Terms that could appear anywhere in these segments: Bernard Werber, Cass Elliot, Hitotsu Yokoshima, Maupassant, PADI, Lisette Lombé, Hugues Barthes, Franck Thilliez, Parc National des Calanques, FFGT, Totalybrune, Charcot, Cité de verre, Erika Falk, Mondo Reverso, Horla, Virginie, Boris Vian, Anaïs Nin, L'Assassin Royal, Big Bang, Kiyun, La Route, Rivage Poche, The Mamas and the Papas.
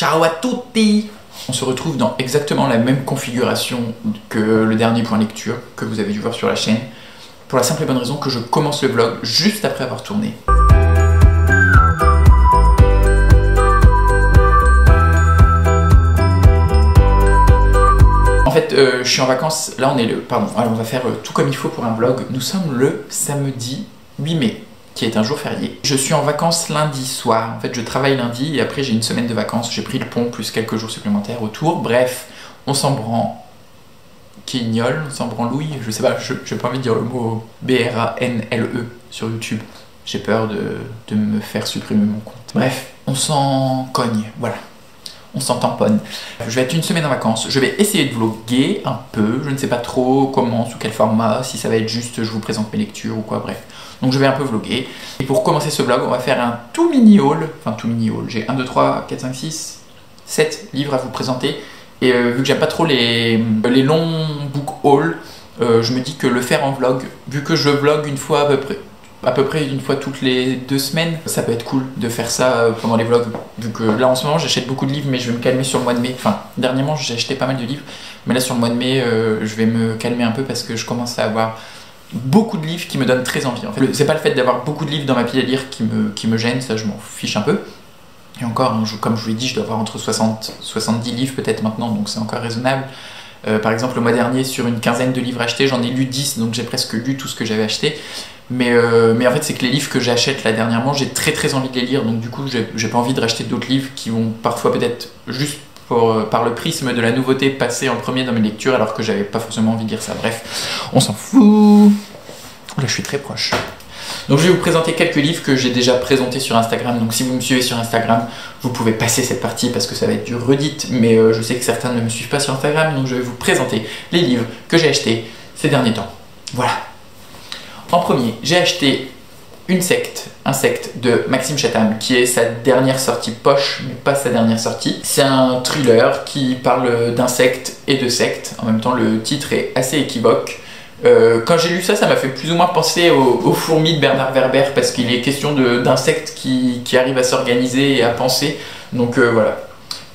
Ciao à tutti! On se retrouve dans exactement la même configuration que le dernier point lecture que vous avez dû voir sur la chaîne, pour la simple et bonne raison que je commence le vlog juste après avoir tourné. En fait, je suis en vacances, là on est le... Pardon, alors on va faire tout comme il faut pour un vlog. Nous sommes le samedi 8 mai. Qui est un jour férié. Je suis en vacances lundi soir. En fait, je travaille lundi et après j'ai une semaine de vacances. J'ai pris le pont plus quelques jours supplémentaires autour. Bref, on s'en branquignole, on s'en branlouille. Je sais pas, j'ai pas envie de dire le mot B-R-A-N-L-E sur YouTube. J'ai peur de me faire supprimer mon compte. Bref, on s'en cogne, voilà. On s'en tamponne. Je vais être une semaine en vacances. Je vais essayer de vlogger un peu. Je ne sais pas trop comment, sous quel format, si ça va être juste je vous présente mes lectures ou quoi, bref. Donc je vais un peu vlogger. Et pour commencer ce vlog, on va faire un tout mini haul. Enfin, tout mini haul. J'ai 1, 2, 3, 4, 5, 6, 7 livres à vous présenter. Et vu que j'aime pas trop les longs book hauls, je me dis que le faire en vlog, vu que je vlog une fois à peu près une fois toutes les 2 semaines, ça peut être cool de faire ça pendant les vlogs. Vu que là en ce moment j'achète beaucoup de livres, mais je vais me calmer sur le mois de mai. Enfin, dernièrement j'ai acheté pas mal de livres, mais là sur le mois de mai je vais me calmer un peu parce que je commence à avoir beaucoup de livres qui me donnent très envie. En fait, c'est pas le fait d'avoir beaucoup de livres dans ma pile à lire qui me gêne, ça je m'en fiche un peu. Et encore, hein, comme je vous l'ai dit, je dois avoir entre 60-70 livres peut-être maintenant, donc c'est encore raisonnable. Par exemple, le mois dernier, sur une quinzaine de livres achetés, j'en ai lu 10, donc j'ai presque lu tout ce que j'avais acheté. Mais en fait, c'est que les livres que j'achète là dernièrement, j'ai très envie de les lire, donc du coup, j'ai pas envie de racheter d'autres livres qui vont parfois peut-être juste par le prisme de la nouveauté passer en premier dans mes lectures, alors que j'avais pas forcément envie de lire ça. Bref, on s'en fout. Là, je suis très proche. Donc je vais vous présenter quelques livres que j'ai déjà présentés sur Instagram, donc si vous me suivez sur Instagram, vous pouvez passer cette partie parce que ça va être du redite, mais je sais que certains ne me suivent pas sur Instagram, donc je vais vous présenter les livres que j'ai achetés ces derniers temps. Voilà. En premier, j'ai acheté un secte de Maxime Chattam, qui est sa dernière sortie poche, mais pas sa dernière sortie. C'est un thriller qui parle d'insectes et de sectes, en même temps le titre est assez équivoque. Quand j'ai lu ça, ça m'a fait plus ou moins penser aux fourmis de Bernard Werber, parce qu'il est question d'insectes qui arrivent à s'organiser et à penser. Donc voilà.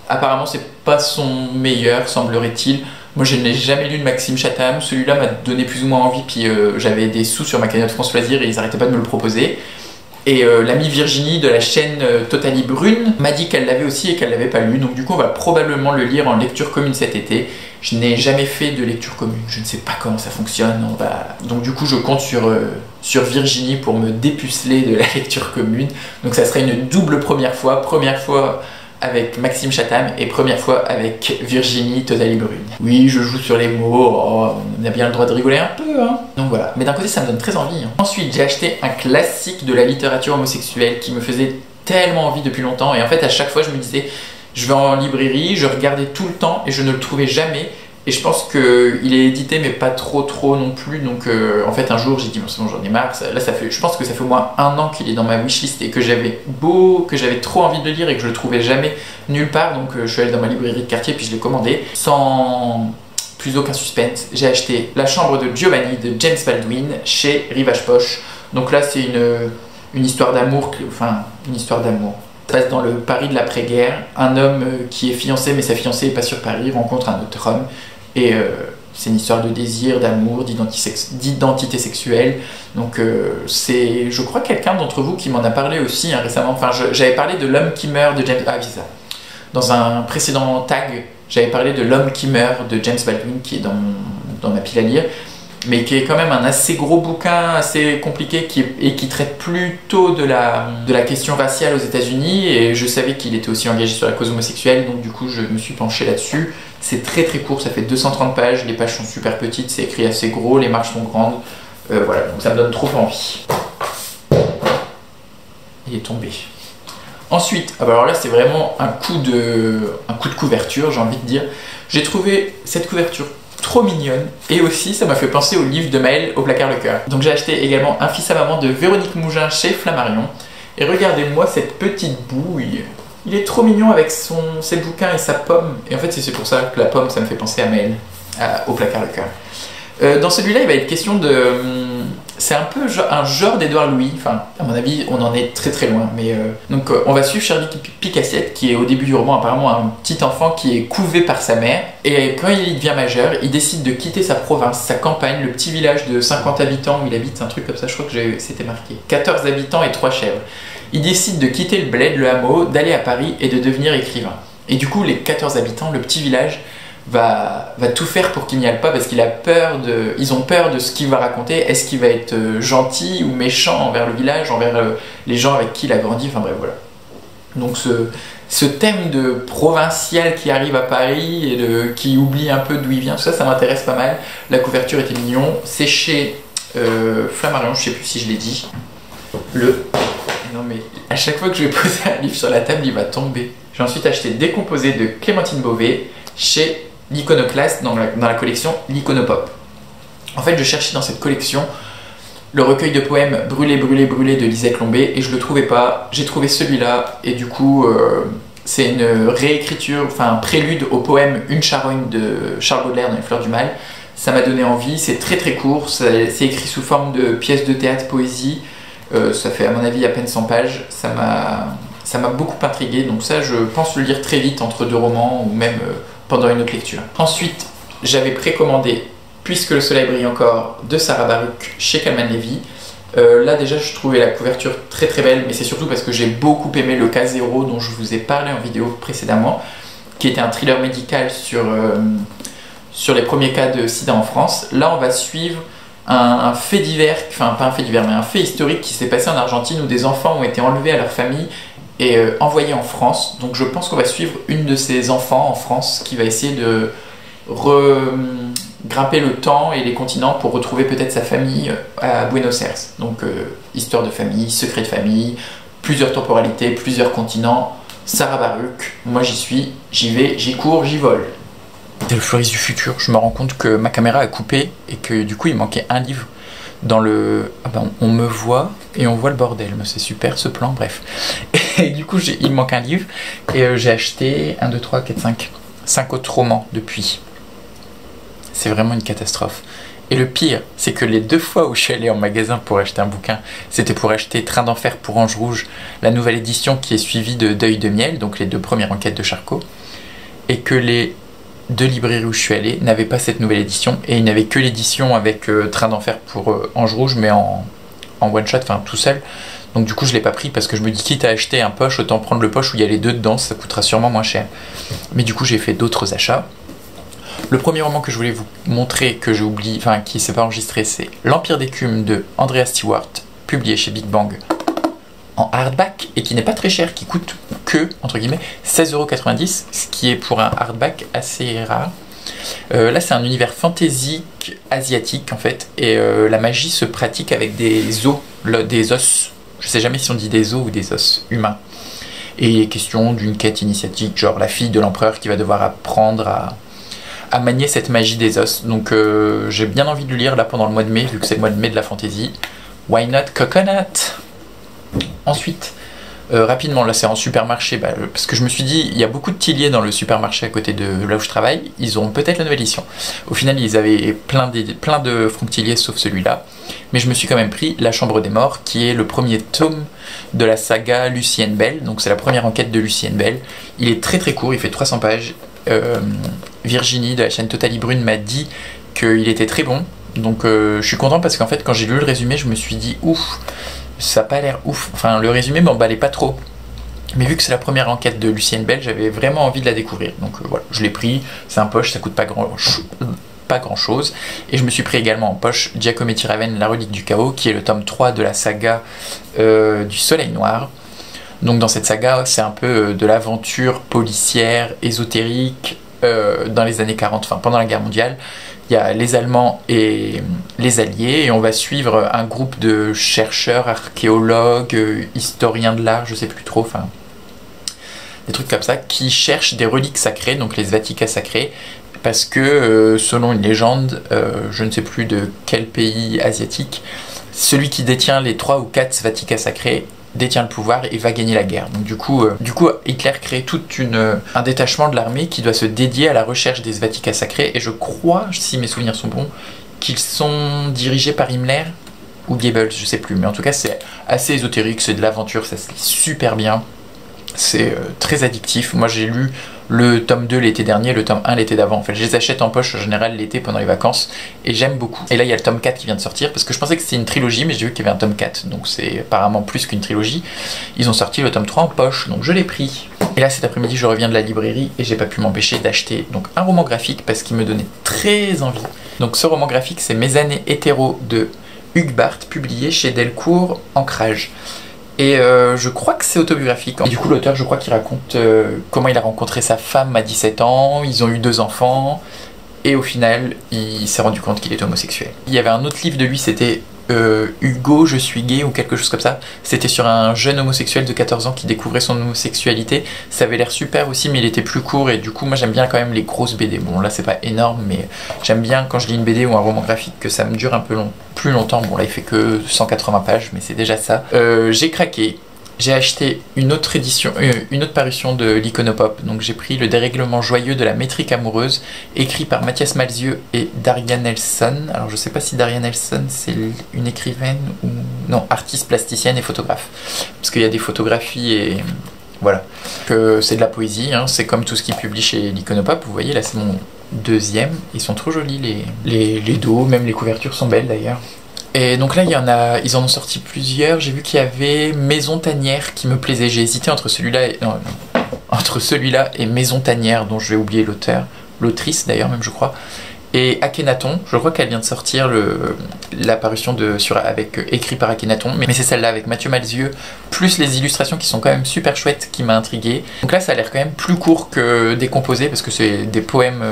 Apparemment, c'est pas son meilleur, semblerait-il. Moi, je n'ai jamais lu de Maxime Chattam. Celui-là m'a donné plus ou moins envie, puis j'avais des sous sur ma cagnotte France Loisirs et ils n'arrêtaient pas de me le proposer. Et l'amie Virginie de la chaîne Totally Brune m'a dit qu'elle l'avait aussi et qu'elle l'avait pas lu. Donc du coup on va probablement le lire en lecture commune cet été. Je n'ai jamais fait de lecture commune, je ne sais pas comment ça fonctionne. Donc du coup je compte sur Virginie pour me dépuceler de la lecture commune. Donc ça serait une double première fois avec Maxime Chattam et première fois avec Virginie Totally Brune. Oui, je joue sur les mots, oh, on a bien le droit de rigoler un peu, hein. Donc voilà, mais d'un côté ça me donne très envie. Hein. Ensuite, j'ai acheté un classique de la littérature homosexuelle qui me faisait tellement envie depuis longtemps, et en fait à chaque fois je me disais, je vais en librairie, je regardais tout le temps et je ne le trouvais jamais, et je pense qu'il est édité mais pas trop non plus, donc en fait un jour j'ai dit, bon c'est bon j'en ai marre, là ça fait, je pense que ça fait au moins 1 an qu'il est dans ma wishlist et que j'avais trop envie de le lire et que je le trouvais jamais nulle part, donc je suis allé dans ma librairie de quartier puis je l'ai commandé, sans plus aucun suspense, j'ai acheté La Chambre de Giovanni de James Baldwin chez Rivage Poche, donc là c'est une histoire d'amour, enfin une histoire d'amour. Ça passe dans le Paris de l'après-guerre, un homme qui est fiancé mais sa fiancée n'est pas sur Paris rencontre un autre homme. Et c'est une histoire de désir, d'amour, d'identité sexuelle. Donc c'est, je crois, quelqu'un d'entre vous qui m'en a parlé aussi hein, récemment. Enfin, j'avais parlé de L'Homme qui meurt de James... Ah, c'est ça. Dans un précédent tag, j'avais parlé de L'Homme qui meurt de James Baldwin, qui est dans ma pile à lire, mais qui est quand même un assez gros bouquin, assez compliqué, qui traite plutôt de la question raciale aux États-Unis. Et je savais qu'il était aussi engagé sur la cause homosexuelle, donc du coup je me suis penché là-dessus. C'est très court, ça fait 230 pages, les pages sont super petites, c'est écrit assez gros, les marges sont grandes. Voilà, donc ça me donne trop envie. Il est tombé. Ensuite, ah bah alors là c'est vraiment un coup de couverture, j'ai envie de dire. J'ai trouvé cette couverture trop mignonne, et aussi ça m'a fait penser au livre de Maël Au placard le cœur. Donc j'ai acheté également Un fils à maman de Véronique Mougin chez Flammarion, et regardez-moi cette petite bouille, il est trop mignon avec ses bouquins et sa pomme, et en fait c'est pour ça que la pomme ça me fait penser à Maël Au placard le cœur. Dans celui-là il va être question C'est un peu un genre d'Edouard Louis, enfin, à mon avis, on en est très très loin. Mais donc, on va suivre Charlie Picassiette, qui est au début du roman apparemment un petit enfant qui est couvé par sa mère. Et quand il devient majeur, il décide de quitter sa province, sa campagne, le petit village de 50 habitants où il habite, un truc comme ça, je crois que c'était marqué. 14 habitants et 3 chèvres. Il décide de quitter le bled, le hameau, d'aller à Paris et de devenir écrivain. Et du coup, les 14 habitants, le petit village, va tout faire pour qu'il n'y aille pas parce qu'il a peur de... Ils ont peur de ce qu'il va raconter. Est-ce qu'il va être gentil ou méchant envers le village, envers les gens avec qui il a grandi? Enfin bref, voilà. Donc ce thème de provincial qui arrive à Paris et qui oublie un peu d'où il vient, tout ça, ça m'intéresse pas mal. La couverture était mignon. C'est chez Flammarion, je sais plus si je l'ai dit. Non mais à chaque fois que je vais poser un livre sur la table, il va tomber. J'ai ensuite acheté Décomposé de Clémentine Beauvais chez L'Iconoclaste dans la collection L'iconopop. En fait, je cherchais dans cette collection le recueil de poèmes Brûlé, Brûlé, Brûlé de Lisette Lombé et je le trouvais pas. J'ai trouvé celui-là et du coup, c'est une réécriture, enfin un prélude au poème Une charogne de Charles Baudelaire dans Les Fleurs du Mal. Ça m'a donné envie, c'est très très court, c'est écrit sous forme de pièce de théâtre, poésie. Ça fait à mon avis à peine 100 pages, ça m'a beaucoup intrigué, donc ça je pense le lire très vite entre deux romans ou même pendant une autre lecture. Ensuite, j'avais précommandé Puisque le soleil brille encore de Sarah Barukh chez Calman Levy. Là déjà je trouvais la couverture très très belle, mais c'est surtout parce que j'ai beaucoup aimé le cas Zéro dont je vous ai parlé en vidéo précédemment, qui était un thriller médical sur les premiers cas de sida en France. Là on va suivre un fait divers, enfin pas un fait divers mais un fait historique qui s'est passé en Argentine où des enfants ont été enlevés à leur famille et envoyés en France. Donc je pense qu'on va suivre une de ces enfants en France qui va essayer de grimper le temps et les continents pour retrouver peut-être sa famille à Buenos Aires. Donc histoire de famille, secret de famille, plusieurs temporalités, plusieurs continents. Sarah Barukh, moi j'y suis, j'y vais, j'y cours, j'y vole. C'est le fleuriste du futur. Je me rends compte que ma caméra a coupé et que du coup il manquait un livre dans le... Ah ben, on me voit et on voit le bordel, mais c'est super ce plan, bref. Et du coup il manque un livre et j'ai acheté 1, 2, 3, 4, 5. 5 autres romans depuis. C'est vraiment une catastrophe. Et le pire, c'est que les deux fois où je suis allé en magasin pour acheter un bouquin, c'était pour acheter Train d'enfer pour Ange Rouge, la nouvelle édition qui est suivie de Deuil de miel, donc les deux premières enquêtes de Charcot, et que les deux librairies où je suis allé n'avaient pas cette nouvelle édition et ils n'avaient que l'édition avec Train d'enfer pour Ange Rouge mais en one shot, enfin tout seul. Donc du coup je l'ai pas pris parce que je me dis quitte à acheter un poche, autant prendre le poche où il y a les deux dedans, ça coûtera sûrement moins cher. Mais du coup j'ai fait d'autres achats. Le premier roman que je voulais vous montrer que j'ai oublié, enfin qui s'est pas enregistré, c'est L'Empire d'écume de Andrea Stewart, publié chez Big Bang en hardback et qui n'est pas très cher, qui coûte que, entre guillemets, 16,90€, ce qui est pour un hardback assez rare. Là c'est un univers fantaisique, asiatique en fait, et la magie se pratique avec des os, je sais jamais si on dit des os ou des os humains. Et il est question d'une quête initiatique, genre la fille de l'empereur qui va devoir apprendre à manier cette magie des os. Donc j'ai bien envie de le lire là pendant le mois de mai, vu que c'est le mois de mai de la fantaisie. Why not coconut? Ensuite, rapidement, là c'est en supermarché, parce que je me suis dit, il y a beaucoup de Thilliez dans le supermarché à côté de là où je travaille, ils auront peut-être la nouvelle édition. Au final, ils avaient plein de Franck Thilliez sauf celui-là, mais je me suis quand même pris La Chambre des Morts, qui est le premier tome de la saga Lucie Henebelle, donc c'est la première enquête de Lucie Henebelle. Il est très très court, il fait 300 pages. Virginie de la chaîne Totally Brune m'a dit qu'il était très bon, donc je suis content parce qu'en fait, quand j'ai lu le résumé, je me suis dit, ouf, ça n'a pas l'air ouf, enfin le résumé m'emballait pas trop, mais vu que c'est la première enquête de Lucie Henebelle, j'avais vraiment envie de la découvrir, donc voilà, je l'ai pris, c'est un poche, ça coûte pas grand chose, et je me suis pris également en poche Giacometti Raven, La Relique du Chaos, qui est le tome 3 de la saga du Soleil Noir. Donc dans cette saga, c'est un peu de l'aventure policière, ésotérique, dans les années 40, enfin pendant la guerre mondiale. Il y a les Allemands et les Alliés, et on va suivre un groupe de chercheurs, archéologues, historiens de l'art, je sais plus trop, enfin des trucs comme ça, qui cherchent des reliques sacrées, donc les svaticas sacrées, parce que selon une légende, je ne sais plus de quel pays asiatique, celui qui détient les 3 ou 4 svaticas sacrées détient le pouvoir et va gagner la guerre. Donc du coup Hitler crée tout un détachement de l'armée qui doit se dédier à la recherche des svaticas sacrés, et je crois, si mes souvenirs sont bons, qu'ils sont dirigés par Himmler, ou Gables, je sais plus, mais en tout cas c'est assez ésotérique, c'est de l'aventure, ça se lit super bien, c'est très addictif. Moi j'ai lu le tome 2 l'été dernier, le tome 1 l'été d'avant, en fait je les achète en poche en général l'été pendant les vacances et j'aime beaucoup. Et là il y a le tome 4 qui vient de sortir, parce que je pensais que c'était une trilogie mais j'ai vu qu'il y avait un tome 4, donc c'est apparemment plus qu'une trilogie. Ils ont sorti le tome 3 en poche, donc je l'ai pris. Et là cet après-midi je reviens de la librairie et j'ai pas pu m'empêcher d'acheter donc un roman graphique parce qu'il me donnait très envie. Donc ce roman graphique c'est Mes années hétéro de Hugues Barthes, publié chez Delcourt Ancrage. Et je crois que c'est autobiographique. Et du coup l'auteur, je crois qu'il raconte comment il a rencontré sa femme à 17 ans, ils ont eu 2 enfants, et au final, il s'est rendu compte qu'il était homosexuel. Il y avait un autre livre de lui, c'était Hugo, je suis gay, ou quelque chose comme ça. C'était sur un jeune homosexuel de 14 ans qui découvrait son homosexualité. Ça avait l'air super aussi, mais il était plus court, et du coup, moi j'aime bien quand même les grosses BD. Bon là, c'est pas énorme, mais j'aime bien quand je lis une BD ou un roman graphique que ça me dure un peu long. Plus longtemps, bon là il fait que 180 pages mais c'est déjà ça. J'ai craqué, j'ai acheté une autre édition, une autre parution de l'Iconopop, donc j'ai pris Le dérèglement joyeux de la métrique amoureuse, écrit par Mathias Malzieu et Darian Nelson. Alors je sais pas si Darian Nelson c'est une écrivaine ou... non, artiste plasticienne et photographe, parce qu'il y a des photographies et... voilà. C'est de la poésie, hein. C'est comme tout ce qu'ils publient chez l'Iconopop, vous voyez là c'est mon... 2e, ils sont trop jolis les dos, même les couvertures sont belles d'ailleurs. Et donc là il y en a, ils en ont sorti plusieurs, j'ai vu qu'il y avait Maison Tanière qui me plaisait, j'ai hésité entre celui-là et Maison Tanière dont je vais oublier l'auteur, l'autrice d'ailleurs même je crois, et Akhenaton, je crois qu'elle vient de sortir l'apparition avec écrit par Akhenaton, mais c'est celle-là avec Mathieu Malzieu, plus les illustrations qui sont quand même super chouettes, qui m'a intriguée. Donc là ça a l'air quand même plus court que des composés, parce que c'est des poèmes,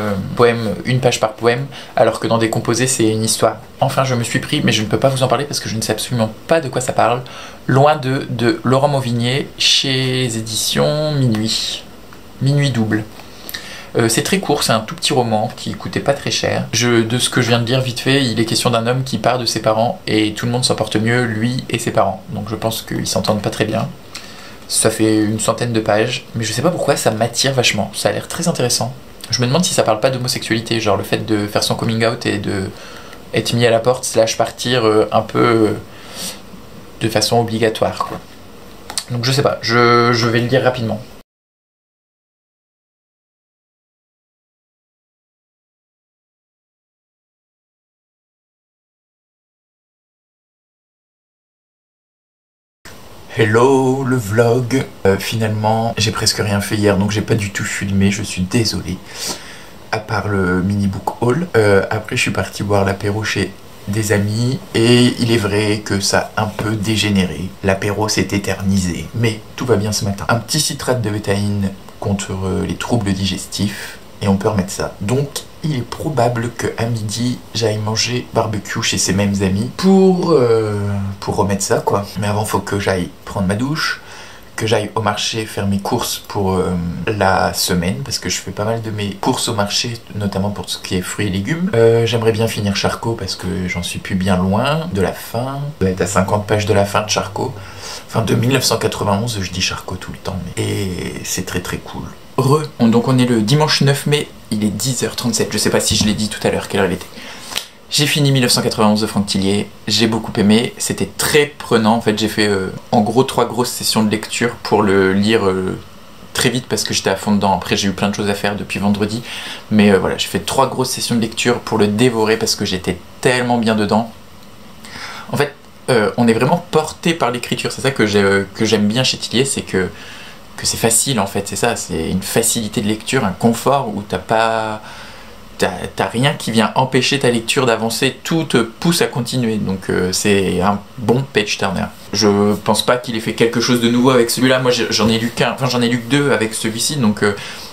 une page par poème, alors que dans des composés c'est une histoire. Enfin je me suis pris, mais je ne peux pas vous en parler parce que je ne sais absolument pas de quoi ça parle, Loin de Laurent Mauvigné, chez éditions Minuit, Minuit Double. C'est très court, c'est un tout petit roman qui coûtait pas très cher. De ce que je viens de dire vite fait, il est question d'un homme qui part de ses parents et tout le monde s'en porte mieux, lui et ses parents. Donc je pense qu'ils s'entendent pas très bien. Ça fait une centaine de pages, mais je sais pas pourquoi ça m'attire vachement. Ça a l'air très intéressant. Je me demande si ça parle pas d'homosexualité, genre le fait de faire son coming out et de être mis à la porte, / partir un peu de façon obligatoire, quoi. Donc je sais pas, je vais le lire rapidement. Hello le vlog, finalement j'ai presque rien fait hier donc j'ai pas du tout filmé, je suis désolé, à part le mini book haul. Après je suis parti boire l'apéro chez des amis et il est vrai que ça a un peu dégénéré, l'apéro s'est éternisé, mais tout va bien ce matin. Un petit citrate de bétaïne contre les troubles digestifs et on peut remettre ça. Donc il est probable qu'à midi, j'aille manger barbecue chez ces mêmes amis pour remettre ça, quoi. Mais avant, faut que j'aille prendre ma douche, que j'aille au marché faire mes courses pour la semaine, parce que je fais pas mal de mes courses au marché, notamment pour ce qui est fruits et légumes. J'aimerais bien finir Charcot, parce que j'en suis plus bien loin de la fin. Je dois être à 50 pages de la fin de Charcot. Enfin, de 1991, je dis Charcot tout le temps, mais... et c'est très très cool. Donc on est le dimanche 9 mai, il est 10h37, je sais pas si je l'ai dit tout à l'heure quelle heure il était. J'ai fini 1991 de Franck Thilliez, j'ai beaucoup aimé, c'était très prenant en fait, j'ai fait en gros 3 grosses sessions de lecture pour le lire très vite parce que j'étais à fond dedans, après j'ai eu plein de choses à faire depuis vendredi, mais voilà, j'ai fait 3 grosses sessions de lecture pour le dévorer parce que j'étais tellement bien dedans. En fait, on est vraiment porté par l'écriture, c'est ça que j'aime bien chez Thilliez, c'est que c'est facile en fait, c'est ça, c'est une facilité de lecture, un confort où t'as rien qui vient empêcher ta lecture d'avancer, tout te pousse à continuer, donc c'est un bon page turner. Je pense pas qu'il ait fait quelque chose de nouveau avec celui-là, moi j'en ai lu qu'un, enfin j'en ai lu que 2 avec celui-ci, donc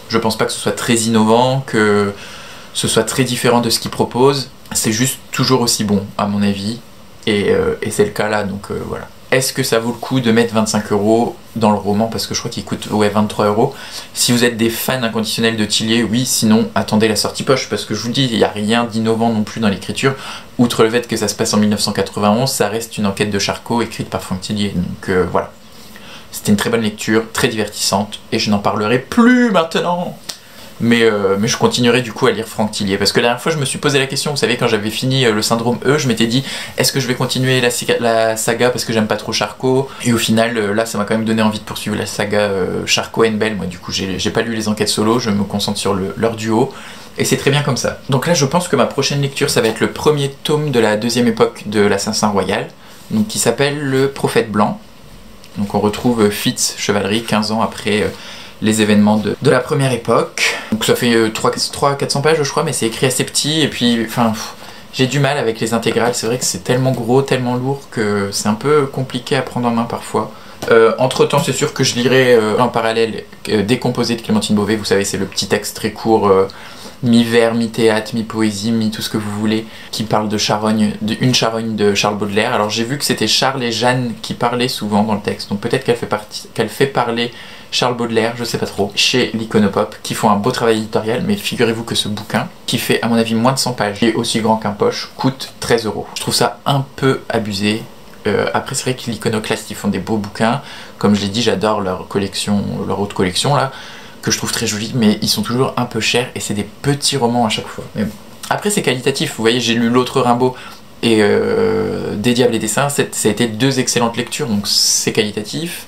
je pense pas que ce soit très innovant, que ce soit très différent de ce qu'il propose, c'est juste toujours aussi bon à mon avis, et c'est le cas là, donc voilà. Est-ce que ça vaut le coup de mettre 25 € dans le roman? Parce que je crois qu'il coûte 23 €. Si vous êtes des fans inconditionnels de Thilliez, oui, sinon attendez la sortie poche. Parce que je vous le dis, il n'y a rien d'innovant non plus dans l'écriture. Outre le fait que ça se passe en 1991, ça reste une enquête de Charcot écrite par Franck Thilliez. Donc voilà. C'était une très bonne lecture, très divertissante. Et je n'en parlerai plus maintenant. Mais je continuerai du coup à lire Franck Thilliez, parce que la dernière fois je me suis posé la question, vous savez, quand j'avais fini le syndrome E, je m'étais dit est-ce que je vais continuer la saga parce que j'aime pas trop Charcot, et au final là ça m'a quand même donné envie de poursuivre la saga Charcot Henebelle. Moi du coup j'ai pas lu les enquêtes solo, je me concentre sur leur duo, et c'est très bien comme ça. Donc là je pense que ma prochaine lecture ça va être le premier tome de la deuxième époque de l'Assassin Royal, donc qui s'appelle Le Prophète Blanc. Donc on retrouve Fitz Chevalery 15 ans après les événements de la première époque. Donc ça fait 300-400 pages je crois, mais c'est écrit assez petit, et puis enfin j'ai du mal avec les intégrales, c'est vrai que c'est tellement gros, tellement lourd que c'est un peu compliqué à prendre en main parfois. Entre temps c'est sûr que je lirai en parallèle Décomposé de Clémentine Beauvais, vous savez c'est le petit texte très court, mi-vers, mi-théâtre, mi-poésie, mi-tout ce que vous voulez, qui parle de charogne, une charogne de Charles Baudelaire. Alors j'ai vu que c'était Charles et Jeanne qui parlaient souvent dans le texte, donc peut-être qu'elle fait parler Charles Baudelaire, je sais pas trop, chez l'Iconopop, qui font un beau travail éditorial, mais figurez-vous que ce bouquin, qui fait à mon avis moins de 100 pages, qui est aussi grand qu'un poche, coûte 13 €. Je trouve ça un peu abusé. Après c'est vrai que l'Iconoclaste, ils font des beaux bouquins, comme je l'ai dit, j'adore leur collection, leur autre collection là, que je trouve très jolie, mais ils sont toujours un peu chers, et c'est des petits romans à chaque fois. Mais bon. Après c'est qualitatif, vous voyez, j'ai lu l'autre Rimbaud et Des Diables et des Saints, ça a été deux excellentes lectures, donc c'est qualitatif.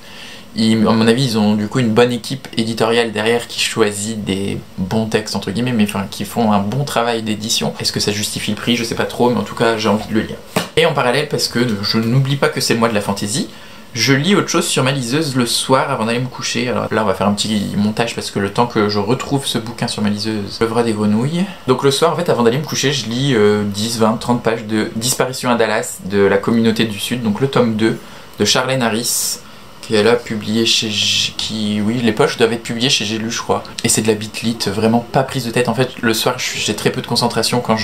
À mon avis, ils ont du coup une bonne équipe éditoriale derrière qui choisit des bons textes, entre guillemets, mais enfin qui font un bon travail d'édition. Est-ce que ça justifie le prix? Je sais pas trop, mais en tout cas, j'ai envie de le lire. Et en parallèle, parce que je n'oublie pas que c'est le mois de la fantaisie, je lis autre chose sur ma liseuse le soir avant d'aller me coucher. Alors là, on va faire un petit montage parce que le temps que je retrouve ce bouquin sur ma liseuse, Le Vrai des Grenouilles. Donc le soir, en fait, avant d'aller me coucher, je lis 10, 20, 30 pages de Disparition à Dallas de la Communauté du Sud, donc le tome 2 de Charlène Harris, qu'elle a publié chez... Oui, les poches doivent être publiées chez J'ai lu, je crois. Et c'est de la bitlite, vraiment pas prise de tête. En fait, le soir, j'ai très peu de concentration quand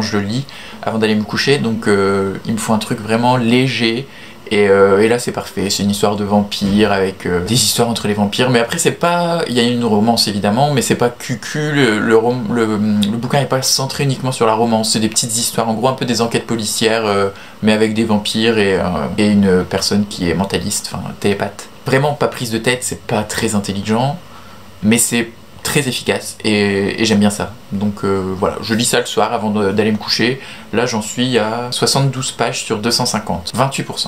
je lis, avant d'aller me coucher. Donc, il me faut un truc vraiment léger. Et là, c'est parfait. C'est une histoire de vampires, avec des histoires entre les vampires. Mais après, c'est pas... Il y a une romance, évidemment, mais c'est pas cucu. Le bouquin n'est pas centré uniquement sur la romance. C'est des petites histoires, en gros, un peu des enquêtes policières, mais avec des vampires et une personne qui est mentaliste, enfin, télépathe. Vraiment pas prise de tête, c'est pas très intelligent, mais c'est très efficace, et j'aime bien ça. Donc voilà, je lis ça le soir avant d'aller me coucher. Là j'en suis à 72 pages sur 250, 28%,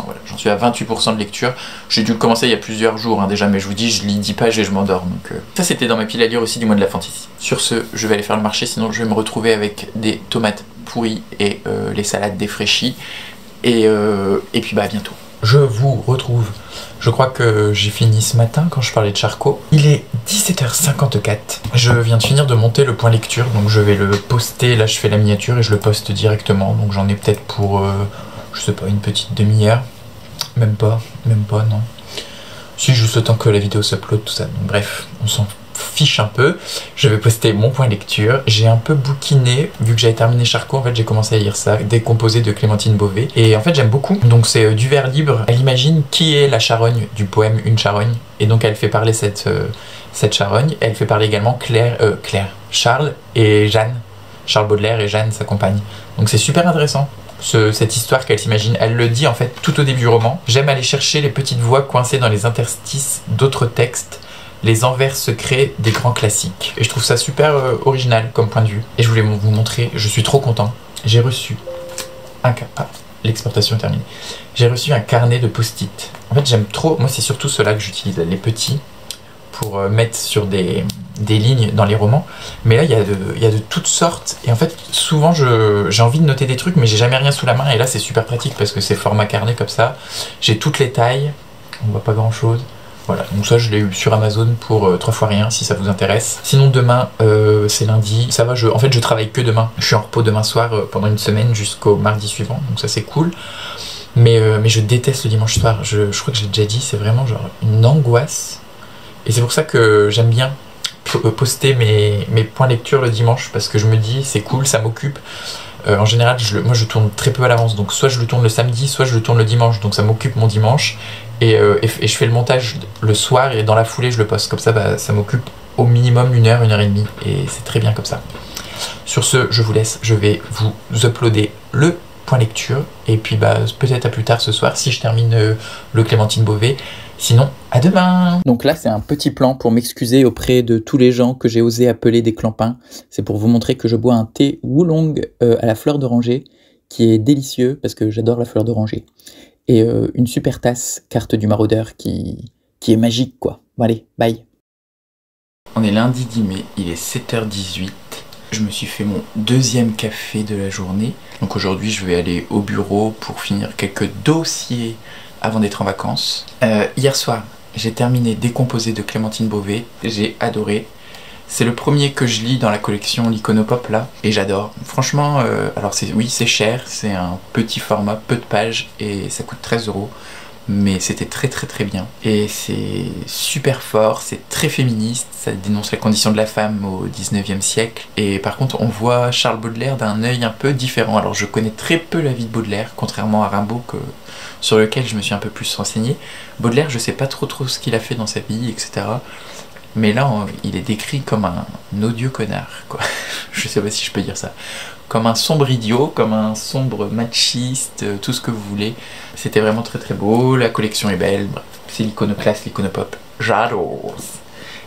voilà, j'en suis à 28% de lecture. J'ai dû le commencer il y a plusieurs jours hein, déjà, mais je vous dis, je lis 10 pages et je m'endors. Donc ça c'était dans ma pile à lire aussi du mois de la fantaisie. Sur ce, je vais aller faire le marché, sinon je vais me retrouver avec des tomates pourries et les salades défraîchies, et puis bah à bientôt. Je vous retrouve, je crois que j'ai fini ce matin quand je parlais de Charcot. Il est 17h54, je viens de finir de monter le point lecture, donc je vais le poster, là je fais la miniature et je le poste directement, donc j'en ai peut-être pour, je sais pas, une petite demi-heure, même pas, non. Si, juste le temps que la vidéo s'upload, tout ça, donc bref, on s'en fiche un peu. Je vais poster mon point lecture. J'ai un peu bouquiné, vu que j'avais terminé Charcot, en fait j'ai commencé à lire ça, Décomposé de Clémentine Beauvais, et en fait j'aime beaucoup. Donc c'est du vers libre, elle imagine qui est la charogne du poème Une charogne, et donc elle fait parler cette charogne. Elle fait parler également Charles et Jeanne, Charles Baudelaire et Jeanne, sa compagne. Donc c'est super intéressant. Cette histoire qu'elle s'imagine, elle le dit en fait tout au début du roman. J'aime aller chercher les petites voix coincées dans les interstices d'autres textes, les envers secrets des grands classiques. Et je trouve ça super original comme point de vue. Et je voulais vous montrer, je suis trop content. J'ai reçu un... Ah, l'exportation est terminée. J'ai reçu un carnet de post-it. En fait, j'aime trop... Moi, c'est surtout ceux-là que j'utilise, les petits, pour mettre sur des lignes dans les romans. Mais là, il y a de toutes sortes. Et en fait, souvent, j'ai envie de noter des trucs, mais j'ai jamais rien sous la main. Et là, c'est super pratique parce que c'est format carnet comme ça. J'ai toutes les tailles. On voit pas grand-chose. Voilà, donc ça je l'ai eu sur Amazon pour 3 fois rien si ça vous intéresse. Sinon demain c'est lundi, ça va, en fait je travaille que demain. Je suis en repos demain soir pendant une semaine jusqu'au mardi suivant, donc ça c'est cool. Mais je déteste le dimanche soir, je crois que j'ai déjà dit, c'est vraiment genre une angoisse. Et c'est pour ça que j'aime bien poster mes points lecture le dimanche, parce que je me dis c'est cool, ça m'occupe. En général moi je tourne très peu à l'avance, donc soit je le tourne le samedi, soit je le tourne le dimanche, donc ça m'occupe mon dimanche. Et je fais le montage le soir et dans la foulée je le poste, comme ça bah, ça m'occupe au minimum 1 heure, 1 heure et demie, et c'est très bien comme ça. Sur ce je vous laisse, je vais vous uploader le point lecture, et puis bah peut-être à plus tard ce soir si je termine le Clémentine Beauvais. Sinon, à demain! Donc là, c'est un petit plan pour m'excuser auprès de tous les gens que j'ai osé appeler des clampins. C'est pour vous montrer que je bois un thé Oolong à la fleur d'oranger, qui est délicieux, parce que j'adore la fleur d'oranger. Et une super tasse, carte du maraudeur, qui est magique, quoi. Bon, allez, bye! On est lundi 10 mai, il est 7h18. Je me suis fait mon deuxième café de la journée. Donc aujourd'hui, je vais aller au bureau pour finir quelques dossiers avant d'être en vacances. Hier soir, j'ai terminé Décomposé de Clémentine Beauvais. J'ai adoré. C'est le premier que je lis dans la collection L'iconopop là, et j'adore. Franchement, alors oui, c'est cher, c'est un petit format, peu de pages, et ça coûte 13 €. Mais c'était très bien. Et c'est super fort, c'est très féministe, ça dénonce la condition de la femme au 19e siècle. Et par contre, on voit Charles Baudelaire d'un œil un peu différent. Alors je connais très peu la vie de Baudelaire, contrairement à Rimbaud, sur lequel je me suis un peu plus renseigné. Baudelaire, je sais pas trop ce qu'il a fait dans sa vie, etc. Mais là, il est décrit comme un odieux connard, quoi. Je sais pas si je peux dire ça. Comme un sombre idiot, comme un sombre machiste, tout ce que vous voulez. C'était vraiment très beau, la collection est belle, bref, c'est l'iconoclaste, l'iconopop, j'adore.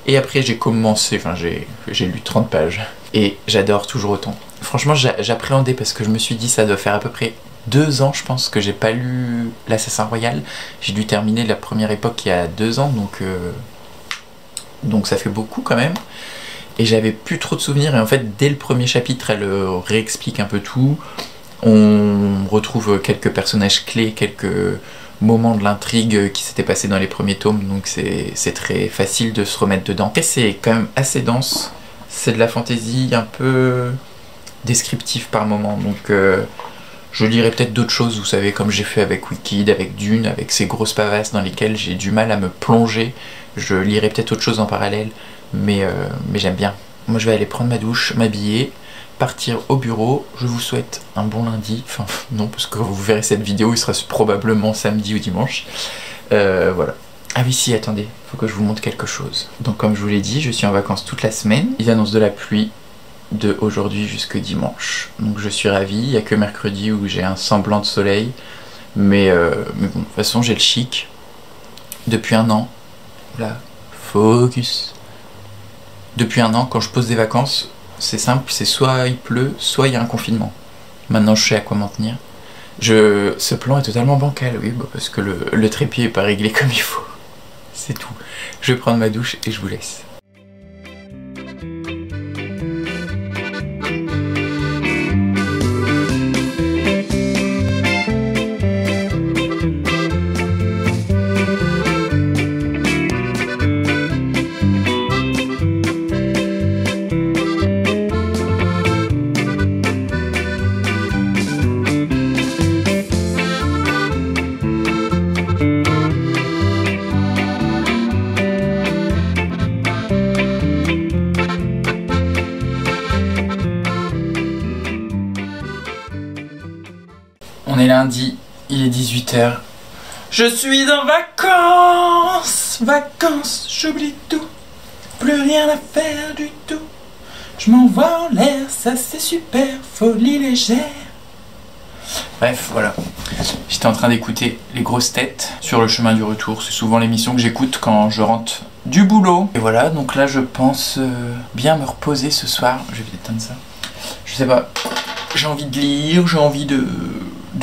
Et après j'ai commencé, enfin j'ai lu 30 pages, et j'adore toujours autant. Franchement j'appréhendais parce que je me suis dit ça doit faire à peu près 2 ans je pense que j'ai pas lu L'Assassin Royal. J'ai dû terminer la première époque il y a 2 ans, donc ça fait beaucoup quand même. Et j'avais plus trop de souvenirs, et en fait dès le premier chapitre elle réexplique un peu tout. On retrouve quelques personnages clés, quelques moments de l'intrigue qui s'était passé dans les premiers tomes, donc c'est très facile de se remettre dedans. Et c'est quand même assez dense, c'est de la fantaisie un peu descriptive par moment, donc je lirai peut-être d'autres choses, vous savez, comme j'ai fait avec Wicked, avec Dune, avec ces grosses pavasses dans lesquelles j'ai du mal à me plonger. Je lirai peut-être autre chose en parallèle. Mais j'aime bien. Moi je vais aller prendre ma douche, m'habiller, partir au bureau. Je vous souhaite un bon lundi. Enfin non, parce que vous verrez cette vidéo, il sera probablement samedi ou dimanche. Voilà. Ah oui si, attendez, faut que je vous montre quelque chose. Donc comme je vous l'ai dit, je suis en vacances toute la semaine. Ils annoncent de la pluie de aujourd'hui jusque dimanche. Donc je suis ravi, il n'y a que mercredi où j'ai un semblant de soleil. Mais bon, de toute façon j'ai le chic. Depuis 1 an, là, focus. Depuis 1 an, quand je pose des vacances, c'est simple, c'est soit il pleut, soit il y a un confinement. Maintenant, je sais à quoi m'en tenir. Ce plan est totalement bancal, oui, parce que le trépied n'est pas réglé comme il faut. C'est tout. Je vais prendre ma douche et je vous laisse. Lundi, il est 18 h. Je suis en vacances, vacances, j'oublie tout, plus rien à faire du tout. Je m'envoie en l'air, ça c'est super, folie légère. Bref, voilà. J'étais en train d'écouter Les Grosses Têtes sur le chemin du retour. C'est souvent l'émission que j'écoute quand je rentre du boulot. Et voilà, donc là je pense bien me reposer ce soir. Je vais éteindre ça. Je sais pas, j'ai envie de lire, j'ai envie de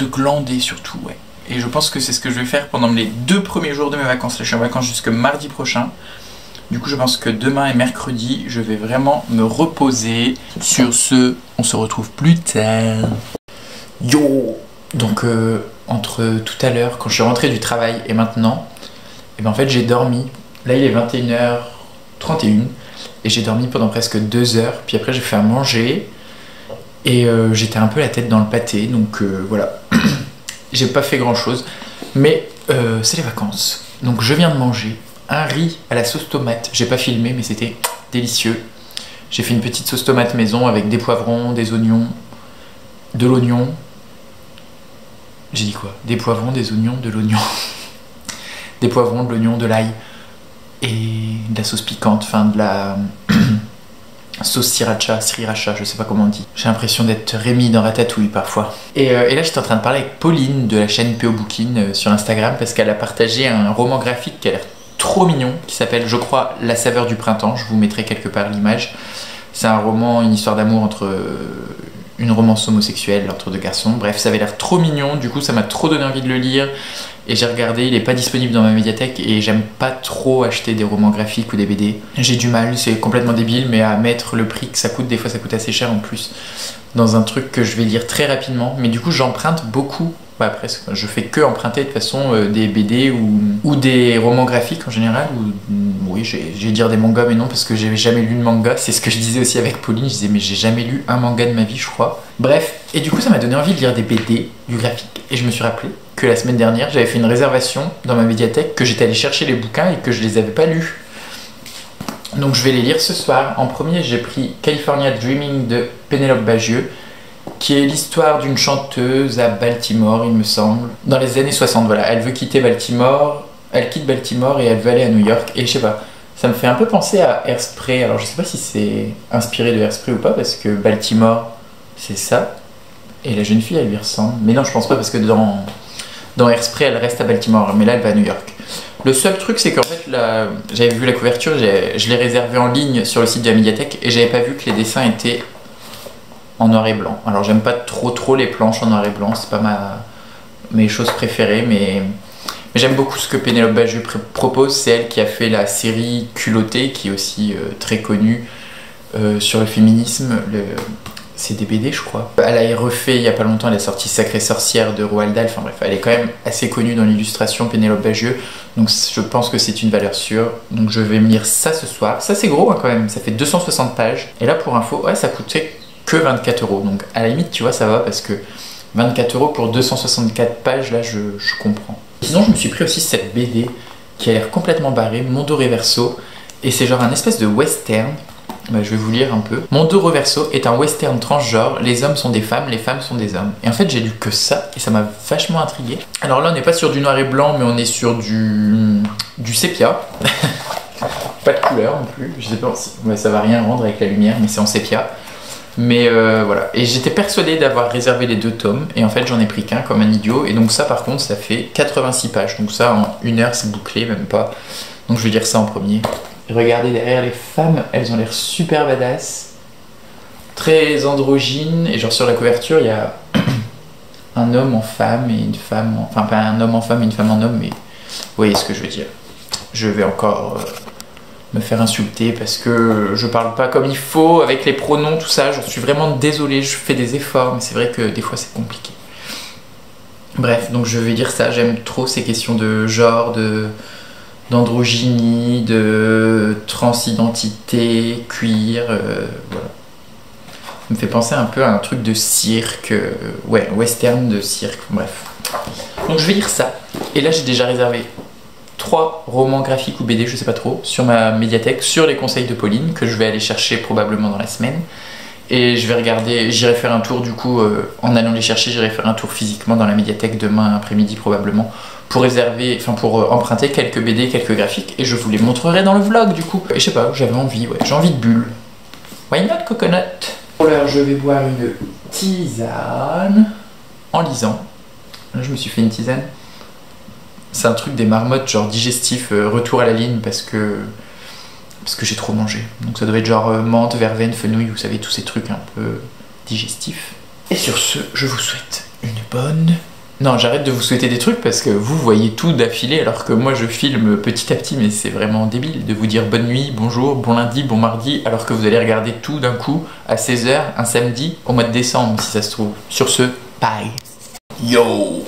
glander surtout, ouais. Et je pense que c'est ce que je vais faire pendant les 2 premiers jours de mes vacances. Là, je suis en vacances jusque mardi prochain. Du coup, je pense que demain et mercredi, je vais vraiment me reposer. Sur ce, on se retrouve plus tard. Yo! Donc, entre tout à l'heure, quand je suis rentré du travail et maintenant, et ben en fait, j'ai dormi. Là, il est 21 h 31. Et j'ai dormi pendant presque 2 heures. Puis après, j'ai fait à manger. Et j'étais un peu la tête dans le pâté, donc voilà, j'ai pas fait grand chose, mais c'est les vacances. Donc je viens de manger un riz à la sauce tomate, j'ai pas filmé mais c'était délicieux. J'ai fait une petite sauce tomate maison avec des poivrons, des oignons, de l'oignon. J'ai dit quoi? Des poivrons, des oignons, de l'oignon. Des poivrons, de l'oignon, de l'ail et de la sauce piquante, enfin de la... sauce sriracha, je sais pas comment on dit. J'ai l'impression d'être Rémi dans Ratatouille parfois. Et là j'étais en train de parler avec Pauline de la chaîne P.O. Bookine sur Instagram parce qu'elle a partagé un roman graphique qui a l'air trop mignon, qui s'appelle, je crois, La saveur du printemps. Je vous mettrai quelque part l'image. C'est un roman, une histoire d'amour entre... une romance homosexuelle entre deux garçons. Bref, ça avait l'air trop mignon, du coup ça m'a trop donné envie de le lire et j'ai regardé, il est pas disponible dans ma médiathèque et j'aime pas trop acheter des romans graphiques ou des BD. J'ai du mal, c'est complètement débile, mais à mettre le prix que ça coûte, des fois ça coûte assez cher en plus, dans un truc que je vais lire très rapidement, mais du coup j'emprunte beaucoup. Bah, presque. Je fais que emprunter de toute façon des BD ou des romans graphiques en général. Ou, oui, j'ai dire des mangas, mais non, parce que j'avais jamais lu de manga. C'est ce que je disais aussi avec Pauline. Je disais, mais j'ai jamais lu un manga de ma vie, je crois. Bref, et du coup, ça m'a donné envie de lire des BD, du graphique. Et je me suis rappelé que la semaine dernière, j'avais fait une réservation dans ma médiathèque, que j'étais allé chercher les bouquins et que je les avais pas lus. Donc, je vais les lire ce soir. En premier, j'ai pris California Dreaming de Pénélope Bagieu, qui est l'histoire d'une chanteuse à Baltimore, il me semble, dans les années 60, voilà. Elle veut quitter Baltimore, elle quitte Baltimore et elle veut aller à New York, et je sais pas, ça me fait un peu penser à Hairspray, alors je sais pas si c'est inspiré de Hairspray ou pas, parce que Baltimore, c'est ça, et la jeune fille, elle lui ressemble, mais non, je pense pas, parce que dans Hairspray, elle reste à Baltimore, mais là, elle va à New York. Le seul truc, c'est qu'en fait, j'avais vu la couverture, je l'ai réservée en ligne sur le site de la médiathèque, et j'avais pas vu que les dessins étaient... en noir et blanc. Alors j'aime pas trop les planches en noir et blanc, c'est pas mes choses préférées, mais j'aime beaucoup ce que Pénélope Bagieu propose. C'est elle qui a fait la série Culottée, qui est aussi très connue sur le féminisme, c'est des BD je crois. Elle a refait il y a pas longtemps, elle a sorti Sacrée Sorcière de Roald Dahl, enfin bref, elle est quand même assez connue dans l'illustration Pénélope Bagieu, donc je pense que c'est une valeur sûre, donc je vais me lire ça ce soir. Ça c'est gros hein, quand même, ça fait 260 pages, et là pour info, ouais ça coûtait que 24 €, donc à la limite tu vois ça va, parce que 24 € pour 264 pages là je comprends. Sinon je me suis pris aussi cette BD qui a l'air complètement barrée, Mondo Reverso, et c'est genre un espèce de western. Bah, je vais vous lire un peu. Mondo Reverso est un western transgenre, les hommes sont des femmes, les femmes sont des hommes. Et en fait j'ai lu que ça, et ça m'a vachement intrigué. Alors là on n'est pas sur du noir et blanc, mais on est sur du sépia. Pas de couleur non plus, je sais pas si ouais, ça va rien rendre avec la lumière, mais c'est en sépia. Mais voilà, et j'étais persuadé d'avoir réservé les deux tomes, et en fait j'en ai pris qu'un comme un idiot, et donc ça par contre ça fait 86 pages, donc ça en une heure c'est bouclé, même pas, donc je vais lire ça en premier. Regardez derrière les femmes, elles ont l'air super badass, très androgynes, et genre sur la couverture il y a un homme en femme et une femme, en... enfin pas un homme en femme et une femme en homme, mais vous voyez ce que je veux dire. Je vais encore... me faire insulter parce que je parle pas comme il faut avec les pronoms, tout ça, j'en suis vraiment désolé, je fais des efforts, mais c'est vrai que des fois c'est compliqué. Bref, donc je vais dire ça, j'aime trop ces questions de genre, d'androgynie, de transidentité, queer, voilà. Ça me fait penser un peu à un truc de cirque, ouais, western de cirque, bref. Donc je vais lire ça, et là j'ai déjà réservé 3 romans graphiques ou BD, je sais pas trop, sur ma médiathèque, sur les conseils de Pauline, que je vais aller chercher probablement dans la semaine. Et je vais regarder, j'irai faire un tour du coup, en allant les chercher, j'irai faire un tour physiquement dans la médiathèque demain après-midi probablement, pour réserver, enfin pour emprunter quelques BD, quelques graphiques, et je vous les montrerai dans le vlog du coup. Et je sais pas, j'avais envie, ouais, j'ai envie de bulles. Why not coconut? Pour l'heure, je vais boire une tisane en lisant. Là, je me suis fait une tisane. C'est un truc des marmottes, genre digestif, retour à la ligne, parce que j'ai trop mangé. Donc ça doit être genre menthe, verveine, fenouil, vous savez, tous ces trucs un peu digestifs. Et sur ce, je vous souhaite une bonne... Non, j'arrête de vous souhaiter des trucs parce que vous voyez tout d'affilée, alors que moi je filme petit à petit, mais c'est vraiment débile de vous dire bonne nuit, bonjour, bon lundi, bon mardi, alors que vous allez regarder tout d'un coup à 16 h, un samedi, au mois de décembre, si ça se trouve. Sur ce, bye. Yo!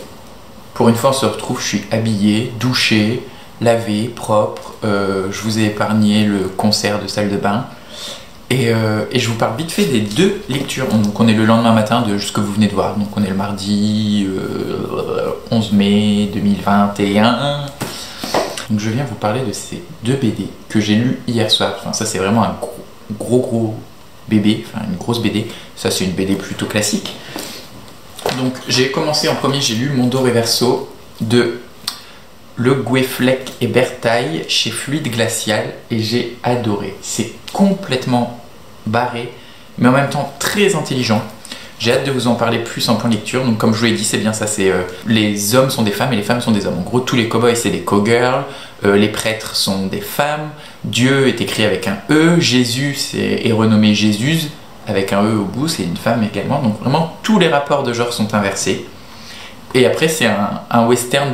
Pour une fois, on se retrouve, je suis habillée, douchée, lavée, propre. Je vous ai épargné le concert de salle de bain. Et je vous parle vite fait des 2 lectures. Donc on est le lendemain matin de ce que vous venez de voir. Donc on est le mardi 11 mai 2021. Donc je viens vous parler de ces 2 BD que j'ai lues hier soir. Enfin ça c'est vraiment un gros bébé, enfin une grosse BD. Ça c'est une BD plutôt classique. Donc j'ai commencé en premier, j'ai lu Mondo Reverso de Le Guéflec et Bertaille chez Fluide Glacial et j'ai adoré. C'est complètement barré, mais en même temps très intelligent. J'ai hâte de vous en parler plus en point lecture. Donc comme je vous l'ai dit, c'est bien ça, c'est les hommes sont des femmes et les femmes sont des hommes. En gros, tous les cow-boys c'est des cow-girls, les prêtres sont des femmes, Dieu est écrit avec un E, Jésus est renommé Jésus avec un E au bout, c'est une femme également. Donc vraiment, tous les rapports de genre sont inversés. Et après, c'est un western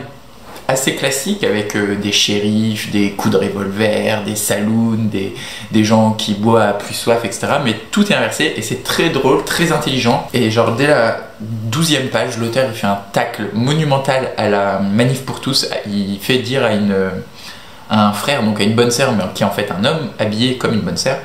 assez classique avec des shérifs, des coups de revolver, des saloons, des gens qui boivent à plus soif, etc. Mais tout est inversé et c'est très drôle, très intelligent. Et genre dès la 12e page, l'auteur il fait un tacle monumental à la manif pour tous. Il fait dire à un frère, donc à une bonne sœur, mais qui est en fait un homme habillé comme une bonne sœur,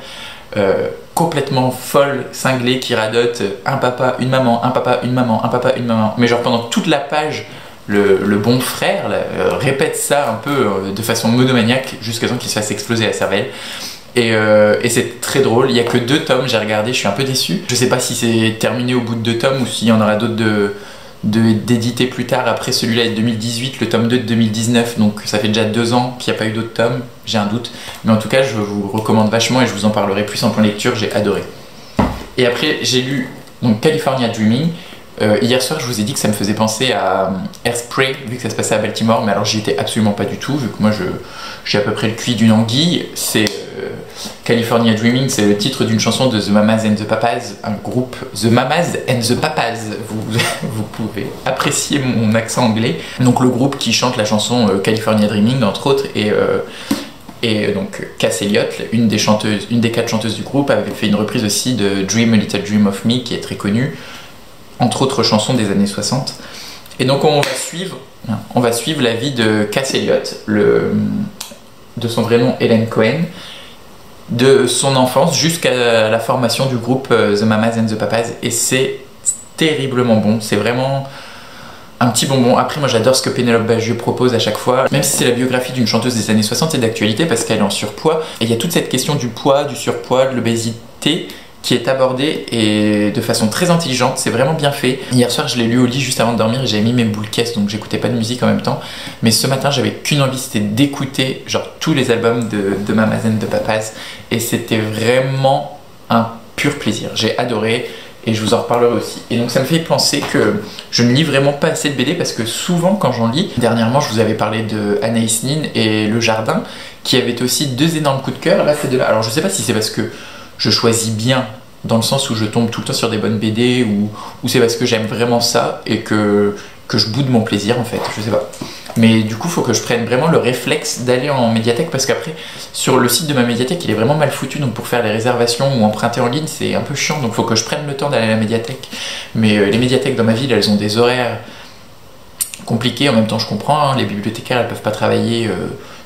complètement folle, cinglée, qui radote un papa, une maman, un papa, une maman, un papa, une maman. Mais genre pendant toute la page, le bon frère là, répète ça un peu de façon monomaniaque jusqu'à ce qu'il se fasse exploser la cervelle. Et c'est très drôle. Il n'y a que 2 tomes, j'ai regardé, je suis un peu déçu. Je sais pas si c'est terminé au bout de 2 tomes ou s'il y en aura d'autres d'éditer plus tard. Après celui-là est de 2018, le tome 2 de 2019, donc ça fait déjà 2 ans qu'il n'y a pas eu d'autres tomes, j'ai un doute. Mais en tout cas, je vous recommande vachement et je vous en parlerai plus en point lecture, j'ai adoré. Et après, j'ai lu donc California Dreaming. Hier soir, je vous ai dit que ça me faisait penser à Hairspray, vu que ça se passait à Baltimore, mais alors j'y étais absolument pas du tout, vu que moi j'ai à peu près le cuit d'une anguille. C'est California Dreaming, c'est le titre d'une chanson de The Mamas and the Papas, un groupe The Mamas and the Papas, vous pouvez apprécier mon accent anglais. Donc le groupe qui chante la chanson California Dreaming, entre autres, et donc Cass Elliot, une des 4 chanteuses du groupe, avait fait une reprise aussi de Dream a Little Dream of Me, qui est très connue, entre autres chansons des années 60. Et donc on va suivre la vie de Cass Elliot, de son vrai nom Helen Cohen, de son enfance jusqu'à la formation du groupe The Mamas and the Papas, et c'est terriblement bon, c'est vraiment un petit bonbon. Après, moi j'adore ce que Pénélope Bagieu propose à chaque fois, même si c'est la biographie d'une chanteuse des années 60 et d'actualité parce qu'elle est en surpoids, et il y a toute cette question du poids, du surpoids, de l'obésité, qui est abordé et de façon très intelligente, c'est vraiment bien fait. Hier soir, je l'ai lu au lit juste avant de dormir et j'avais mis mes boules caisses, donc j'écoutais pas de musique en même temps. Mais ce matin, j'avais qu'une envie, c'était d'écouter genre tous les albums de Mamas and the Papas, et c'était vraiment un pur plaisir. J'ai adoré et je vous en reparlerai aussi. Et donc ça me fait penser que je ne lis vraiment pas assez de BD parce que souvent quand j'en lis, dernièrement je vous avais parlé de Anaïs Nin et Le Jardin, qui avaient aussi 2 énormes coups de cœur. Là, c'est de là. Alors je sais pas si c'est parce que je choisis bien, dans le sens où je tombe tout le temps sur des bonnes BD, ou c'est parce que j'aime vraiment ça et que je boude mon plaisir en fait, je sais pas. Mais du coup, faut que je prenne vraiment le réflexe d'aller en médiathèque, parce qu'après, sur le site de ma médiathèque, il est vraiment mal foutu, donc pour faire les réservations ou emprunter en ligne, c'est un peu chiant, donc faut que je prenne le temps d'aller à la médiathèque. Mais les médiathèques dans ma ville, elles ont des horaires compliqués, en même temps je comprends, hein, les bibliothécaires, elles peuvent pas travailler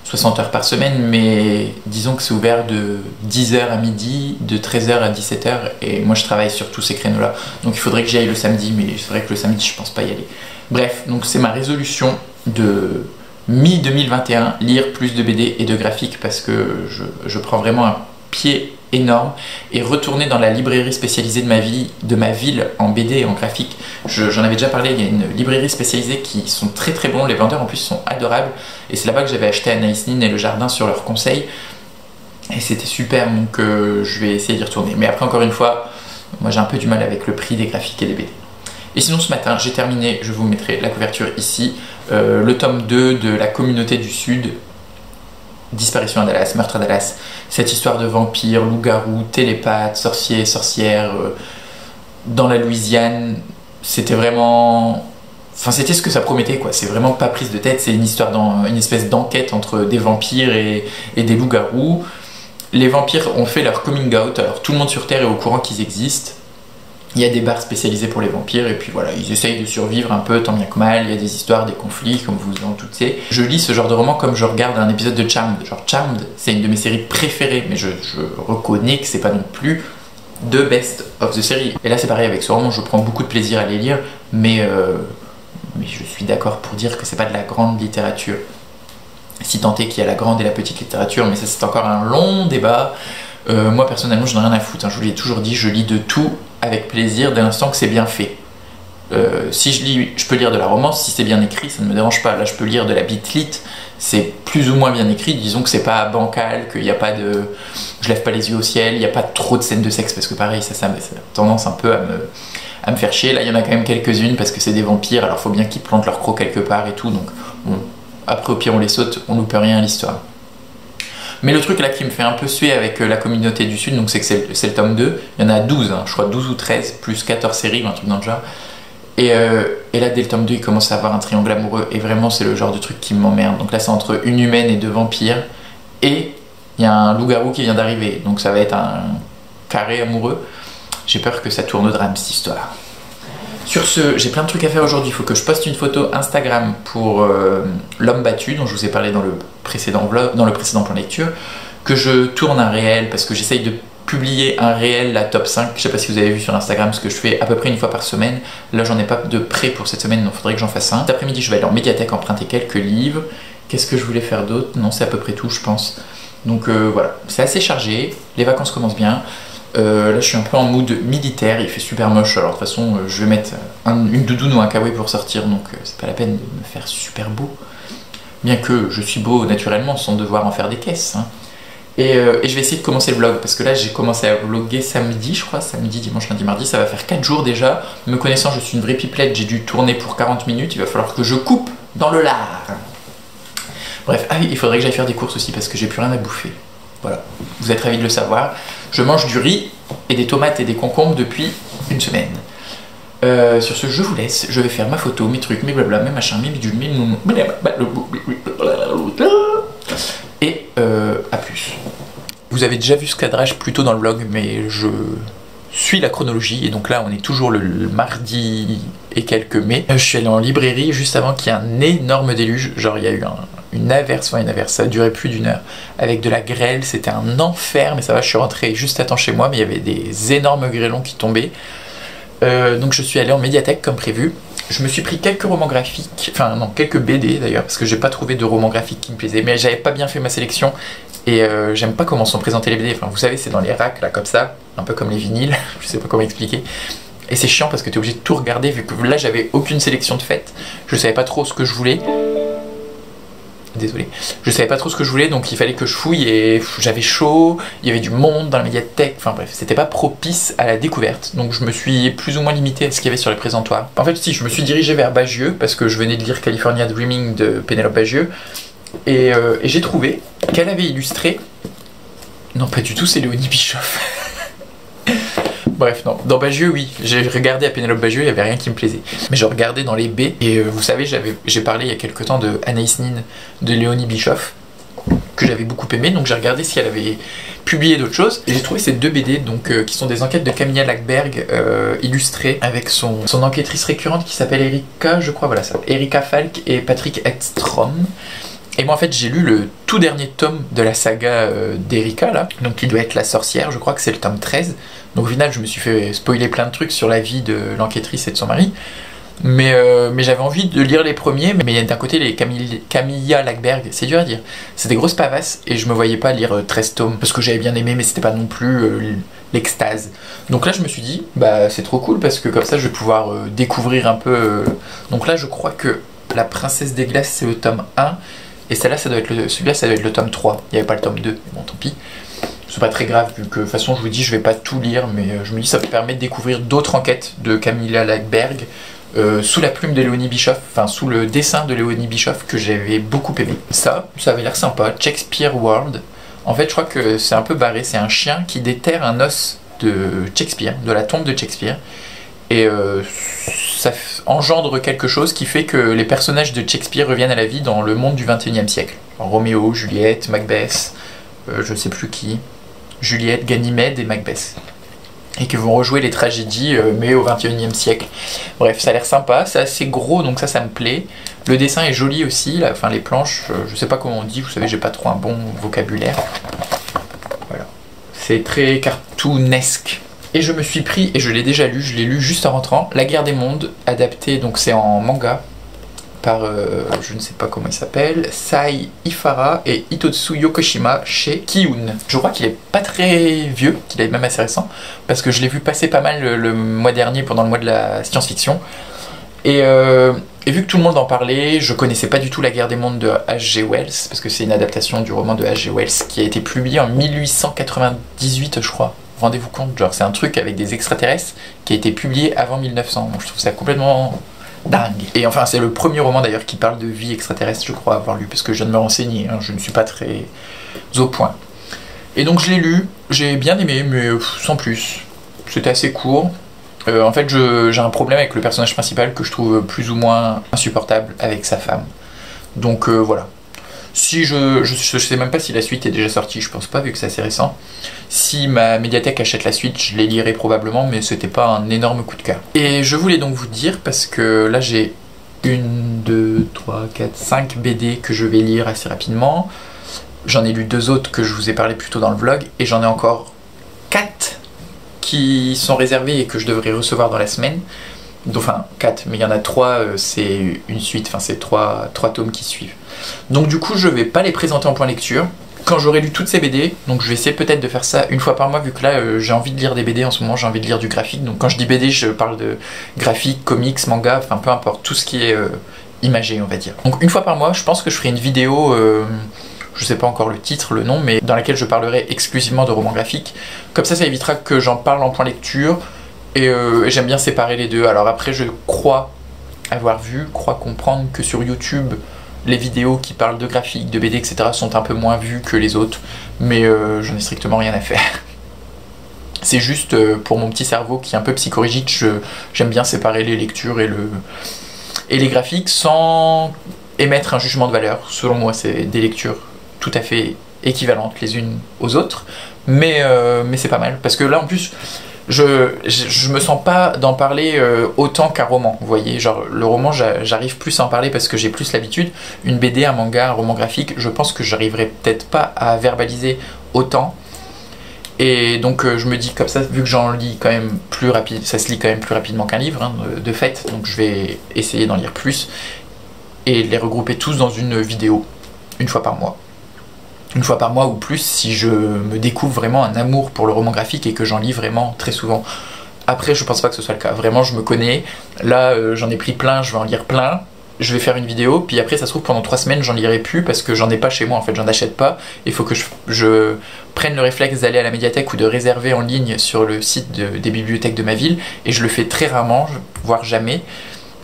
60 heures par semaine, mais disons que c'est ouvert de 10h à midi, de 13h à 17h, et moi je travaille sur tous ces créneaux-là, donc il faudrait que j'y aille le samedi, mais c'est vrai que le samedi je pense pas y aller. Bref, donc c'est ma résolution de mi-2021, lire plus de BD et de graphiques, parce que je prends vraiment un pied énorme, et retourner dans la librairie spécialisée de ma ville en BD et en graphique. J'en avais déjà parlé, il y a une librairie spécialisée qui sont très très bons, les vendeurs en plus sont adorables, et c'est là-bas que j'avais acheté Anaïs Nin et Le Jardin sur leurs conseils, et c'était super, donc je vais essayer d'y retourner. Mais après, encore une fois, moi j'ai un peu du mal avec le prix des graphiques et des BD. Et sinon, ce matin, j'ai terminé, je vous mettrai la couverture ici, le tome 2 de La Communauté du Sud, Disparition à Dallas, meurtre à Dallas, cette histoire de vampires, loups-garous, télépathes, sorciers, sorcières, dans la Louisiane, c'était vraiment... Enfin, c'était ce que ça promettait, quoi. C'est vraiment pas prise de tête, c'est une histoire une espèce d'enquête entre des vampires et des loups-garous. Les vampires ont fait leur coming out, alors tout le monde sur Terre est au courant qu'ils existent. Il y a des bars spécialisés pour les vampires, et puis voilà, ils essayent de survivre un peu tant bien que mal, il y a des histoires, des conflits, comme vous en doutez. Je lis ce genre de roman comme je regarde un épisode de Charmed. Genre Charmed, c'est une de mes séries préférées, mais je reconnais que c'est pas non plus the best of the series. Et là c'est pareil avec ce roman, je prends beaucoup de plaisir à les lire, mais je suis d'accord pour dire que c'est pas de la grande littérature. Si tant est qu'il y a la grande et la petite littérature, mais ça c'est encore un long débat. Moi personnellement je n'ai rien à foutre, hein. Je vous l'ai toujours dit, je lis de tout avec plaisir dès l'instant que c'est bien fait. Si je peux lire de la romance, si c'est bien écrit, ça ne me dérange pas. Là je peux lire de la bitlite, c'est plus ou moins bien écrit, disons que c'est pas bancal, qu'il n'y a pas de... je lève pas les yeux au ciel, il n'y a pas trop de scènes de sexe, parce que pareil, ça a tendance un peu à me faire chier. Là, il y en a quand même quelques-unes, parce que c'est des vampires, alors faut bien qu'ils plantent leur croc quelque part et tout, donc bon, après au pire on les saute, on loupe rien à l'histoire. Mais le truc là qui me fait un peu suer avec la Communauté du Sud, donc c'est que c'est le tome 2, il y en a 12, hein, je crois 12 ou 13, plus 14 séries, un truc dans le genre. Et là, dès le tome 2, il commence à avoir un triangle amoureux. Et vraiment, c'est le genre de truc qui m'emmerde. Donc là, c'est entre une humaine et deux vampires. Et il y a un loup-garou qui vient d'arriver. Donc ça va être un carré amoureux. J'ai peur que ça tourne au drame, cette histoire. Sur ce, j'ai plein de trucs à faire aujourd'hui. Il faut que je poste une photo Instagram pour l'homme battu, dont je vous ai parlé dans le précédent vlog, dans le précédent plan lecture. Que je tourne un réel, parce que j'essaye de publier un réel, la top 5, je sais pas si vous avez vu sur Instagram ce que je fais à peu près une fois par semaine, là j'en ai pas de prêt pour cette semaine, donc faudrait que j'en fasse un. Cet après-midi je vais aller en médiathèque emprunter quelques livres, qu'est-ce que je voulais faire d'autre? Non, c'est à peu près tout je pense, donc voilà, c'est assez chargé, les vacances commencent bien, là je suis un peu en mood militaire, il fait super moche, alors de toute façon je vais mettre une doudoune ou un kawaii pour sortir, donc c'est pas la peine de me faire super beau, bien que je suis beau naturellement sans devoir en faire des caisses, hein. Et je vais essayer de commencer le vlog, parce que là j'ai commencé à vlogger samedi, je crois, samedi, dimanche, lundi, mardi, ça va faire 4 jours déjà. Me connaissant, je suis une vraie pipelette, j'ai dû tourner pour 40 minutes, il va falloir que je coupe dans le lard. Bref, ah oui, il faudrait que j'aille faire des courses aussi, parce que j'ai plus rien à bouffer. Voilà, vous êtes ravis de le savoir. Je mange du riz et des tomates et des concombres depuis une semaine. Sur ce, je vous laisse, je vais faire ma photo, mes trucs, mes blabla, mes machins, mes bidules, mes nounous, et à plus. Vous avez déjà vu ce cadrage plus tôt dans le vlog, mais je suis la chronologie, et donc là on est toujours le mardi et quelques mai. Je suis allé en librairie juste avant qu'il y ait un énorme déluge, genre il y a eu une averse, enfin une averse, ça a duré plus d'une heure, avec de la grêle, c'était un enfer, mais ça va, je suis rentré juste à temps chez moi, mais il y avait des énormes grêlons qui tombaient. Donc je suis allé en médiathèque comme prévu. Je me suis pris quelques romans graphiques, enfin non, quelques BD d'ailleurs, parce que j'ai pas trouvé de romans graphiques qui me plaisaient, mais j'avais pas bien fait ma sélection, et j'aime pas comment sont présentés les BD, enfin vous savez, c'est dans les racks là, comme ça, un peu comme les vinyles, je sais pas comment expliquer, et c'est chiant parce que t'es obligé de tout regarder, vu que là j'avais aucune sélection de faite, je savais pas trop ce que je voulais, désolé, je savais pas trop ce que je voulais, donc il fallait que je fouille, et j'avais chaud, il y avait du monde dans la médiathèque, enfin bref, c'était pas propice à la découverte, donc je me suis plus ou moins limité à ce qu'il y avait sur les présentoirs. En fait si, je me suis dirigé vers Bagieu, parce que je venais de lire California Dreaming de Pénélope Bagieu, et j'ai trouvé qu'elle avait illustré, non pas du tout, c'est Léonie Bischoff. Bref, non. Dans Bagieu, oui. J'ai regardé à Pénélope Bagieu, il n'y avait rien qui me plaisait. Mais je regardais dans les B. Et vous savez, j'ai parlé il y a quelques temps de Anaïs Nin, de Léonie Bischoff, que j'avais beaucoup aimé. Donc j'ai regardé si elle avait publié d'autres choses. J'ai trouvé ces deux BD, donc, qui sont des enquêtes de Camilla Läckberg, illustrées avec son enquêtrice récurrente qui s'appelle Erika, je crois, voilà ça. Erika Falk et Patrick Edstrom. Et moi en fait j'ai lu le tout dernier tome de la saga d'Erika là, donc qui doit être La Sorcière, je crois que c'est le tome 13. Donc au final je me suis fait spoiler plein de trucs sur la vie de l'enquêtrice et de son mari. Mais j'avais envie de lire les premiers, mais d'un côté les Camilla Läckberg, c'est dur à dire, c'est des grosses pavasses et je me voyais pas lire 13 tomes parce que j'avais bien aimé mais c'était pas non plus l'extase. Donc là je me suis dit bah c'est trop cool parce que comme ça je vais pouvoir découvrir un peu. Donc là je crois que La Princesse des Glaces c'est le tome 1. Et celui-là, ça doit être le tome 3. Il n'y avait pas le tome 2, bon tant pis. C'est pas très grave, vu que de toute façon, je vous dis, je vais pas tout lire, mais je me dis, ça me permet de découvrir d'autres enquêtes de Camilla Läckberg, sous la plume de Léonie Bischoff, enfin sous le dessin de Léonie Bischoff, que j'avais beaucoup aimé. Ça avait l'air sympa. Shakespeare World. En fait, je crois que c'est un peu barré. C'est un chien qui déterre un os de Shakespeare, de la tombe de Shakespeare. Et ça engendre quelque chose qui fait que les personnages de Shakespeare reviennent à la vie dans le monde du 21e siècle. Alors, Roméo, Juliette, Macbeth, je sais plus qui, Juliette, Ganymède et Macbeth. Et qui vont rejouer les tragédies mais au 21e siècle. Bref, ça a l'air sympa, c'est assez gros donc ça me plaît. Le dessin est joli aussi, là, enfin les planches, je sais pas comment on dit, vous savez j'ai pas trop un bon vocabulaire. Voilà, c'est très cartoonesque. Et je me suis pris, et je l'ai déjà lu, je l'ai lu juste en rentrant, La Guerre des Mondes, adapté, donc c'est en manga, par, je ne sais pas comment il s'appelle, Sai Ifara et Hitotsu Yokoshima chez Kiyun. Je crois qu'il est pas très vieux, qu'il est même assez récent, parce que je l'ai vu passer pas mal le mois dernier pendant le mois de la science-fiction. Et Et vu que tout le monde en parlait, je connaissais pas du tout La Guerre des Mondes de H.G. Wells, parce que c'est une adaptation du roman de H.G. Wells qui a été publié en 1898, je crois. Rendez-vous compte, genre c'est un truc avec des extraterrestres qui a été publié avant 1900. Bon, je trouve ça complètement dingue. Et enfin, c'est le premier roman d'ailleurs qui parle de vie extraterrestre, je crois, à avoir lu, parce que je viens de me renseigner, hein, je ne suis pas très au point. Et donc je l'ai lu, j'ai bien aimé, mais sans plus. C'était assez court. En fait, j'ai un problème avec le personnage principal que je trouve plus ou moins insupportable avec sa femme. Donc voilà. Si je sais même pas si la suite est déjà sortie, je pense pas vu que c'est assez récent. Si ma médiathèque achète la suite, je les lirai probablement, mais c'était pas un énorme coup de cœur. Et je voulais donc vous dire, parce que là j'ai une, deux, trois, quatre, cinq BD que je vais lire assez rapidement. J'en ai lu deux autres que je vous ai parlé plus tôt dans le vlog, et j'en ai encore 4 qui sont réservés et que je devrais recevoir dans la semaine. Enfin 4, mais il y en a 3, c'est une suite, enfin c'est 3 tomes qui suivent. Donc du coup je vais pas les présenter en point lecture quand j'aurai lu toutes ces BD, donc je vais essayer peut-être de faire ça une fois par mois, vu que là j'ai envie de lire des BD en ce moment, j'ai envie de lire du graphique. Donc quand je dis BD, je parle de graphique, comics, manga, enfin peu importe, tout ce qui est imagé, on va dire. Donc une fois par mois, je pense que je ferai une vidéo, je sais pas encore le titre, le nom, mais dans laquelle je parlerai exclusivement de romans graphiques. Comme ça, ça évitera que j'en parle en point lecture. Et j'aime bien séparer les deux. Alors après, je crois avoir vu, comprendre que sur YouTube, les vidéos qui parlent de graphiques, de BD, etc. sont un peu moins vues que les autres. Mais j'en ai strictement rien à faire. C'est juste pour mon petit cerveau qui est un peu psychorigide, j'aime bien séparer les lectures et les graphiques sans émettre un jugement de valeur. Selon moi, c'est des lectures tout à fait équivalentes les unes aux autres. Mais c'est pas mal. Parce que là, en plus... Je me sens pas d'en parler autant qu'un roman, vous voyez, genre le roman j'arrive plus à en parler parce que j'ai plus l'habitude. Une BD, un manga, un roman graphique, je pense que j'arriverai peut-être pas à verbaliser autant, et donc je me dis comme ça, vu que j'en lis quand même plus rapide, ça se lit quand même plus rapidement qu'un livre, hein, de fait, donc je vais essayer d'en lire plus et les regrouper tous dans une vidéo, une fois par mois. Une fois par mois ou plus, si je me découvre vraiment un amour pour le roman graphique et que j'en lis vraiment très souvent. Après, je pense pas que ce soit le cas. Vraiment, je me connais. Là, j'en ai pris plein, je vais en lire plein. Je vais faire une vidéo, puis après, ça se trouve, pendant 3 semaines, j'en lirai plus parce que j'en ai pas chez moi, en fait. J'en achète pas. Il faut que je prenne le réflexe d'aller à la médiathèque ou de réserver en ligne sur le site des bibliothèques de ma ville. Et je le fais très rarement, voire jamais.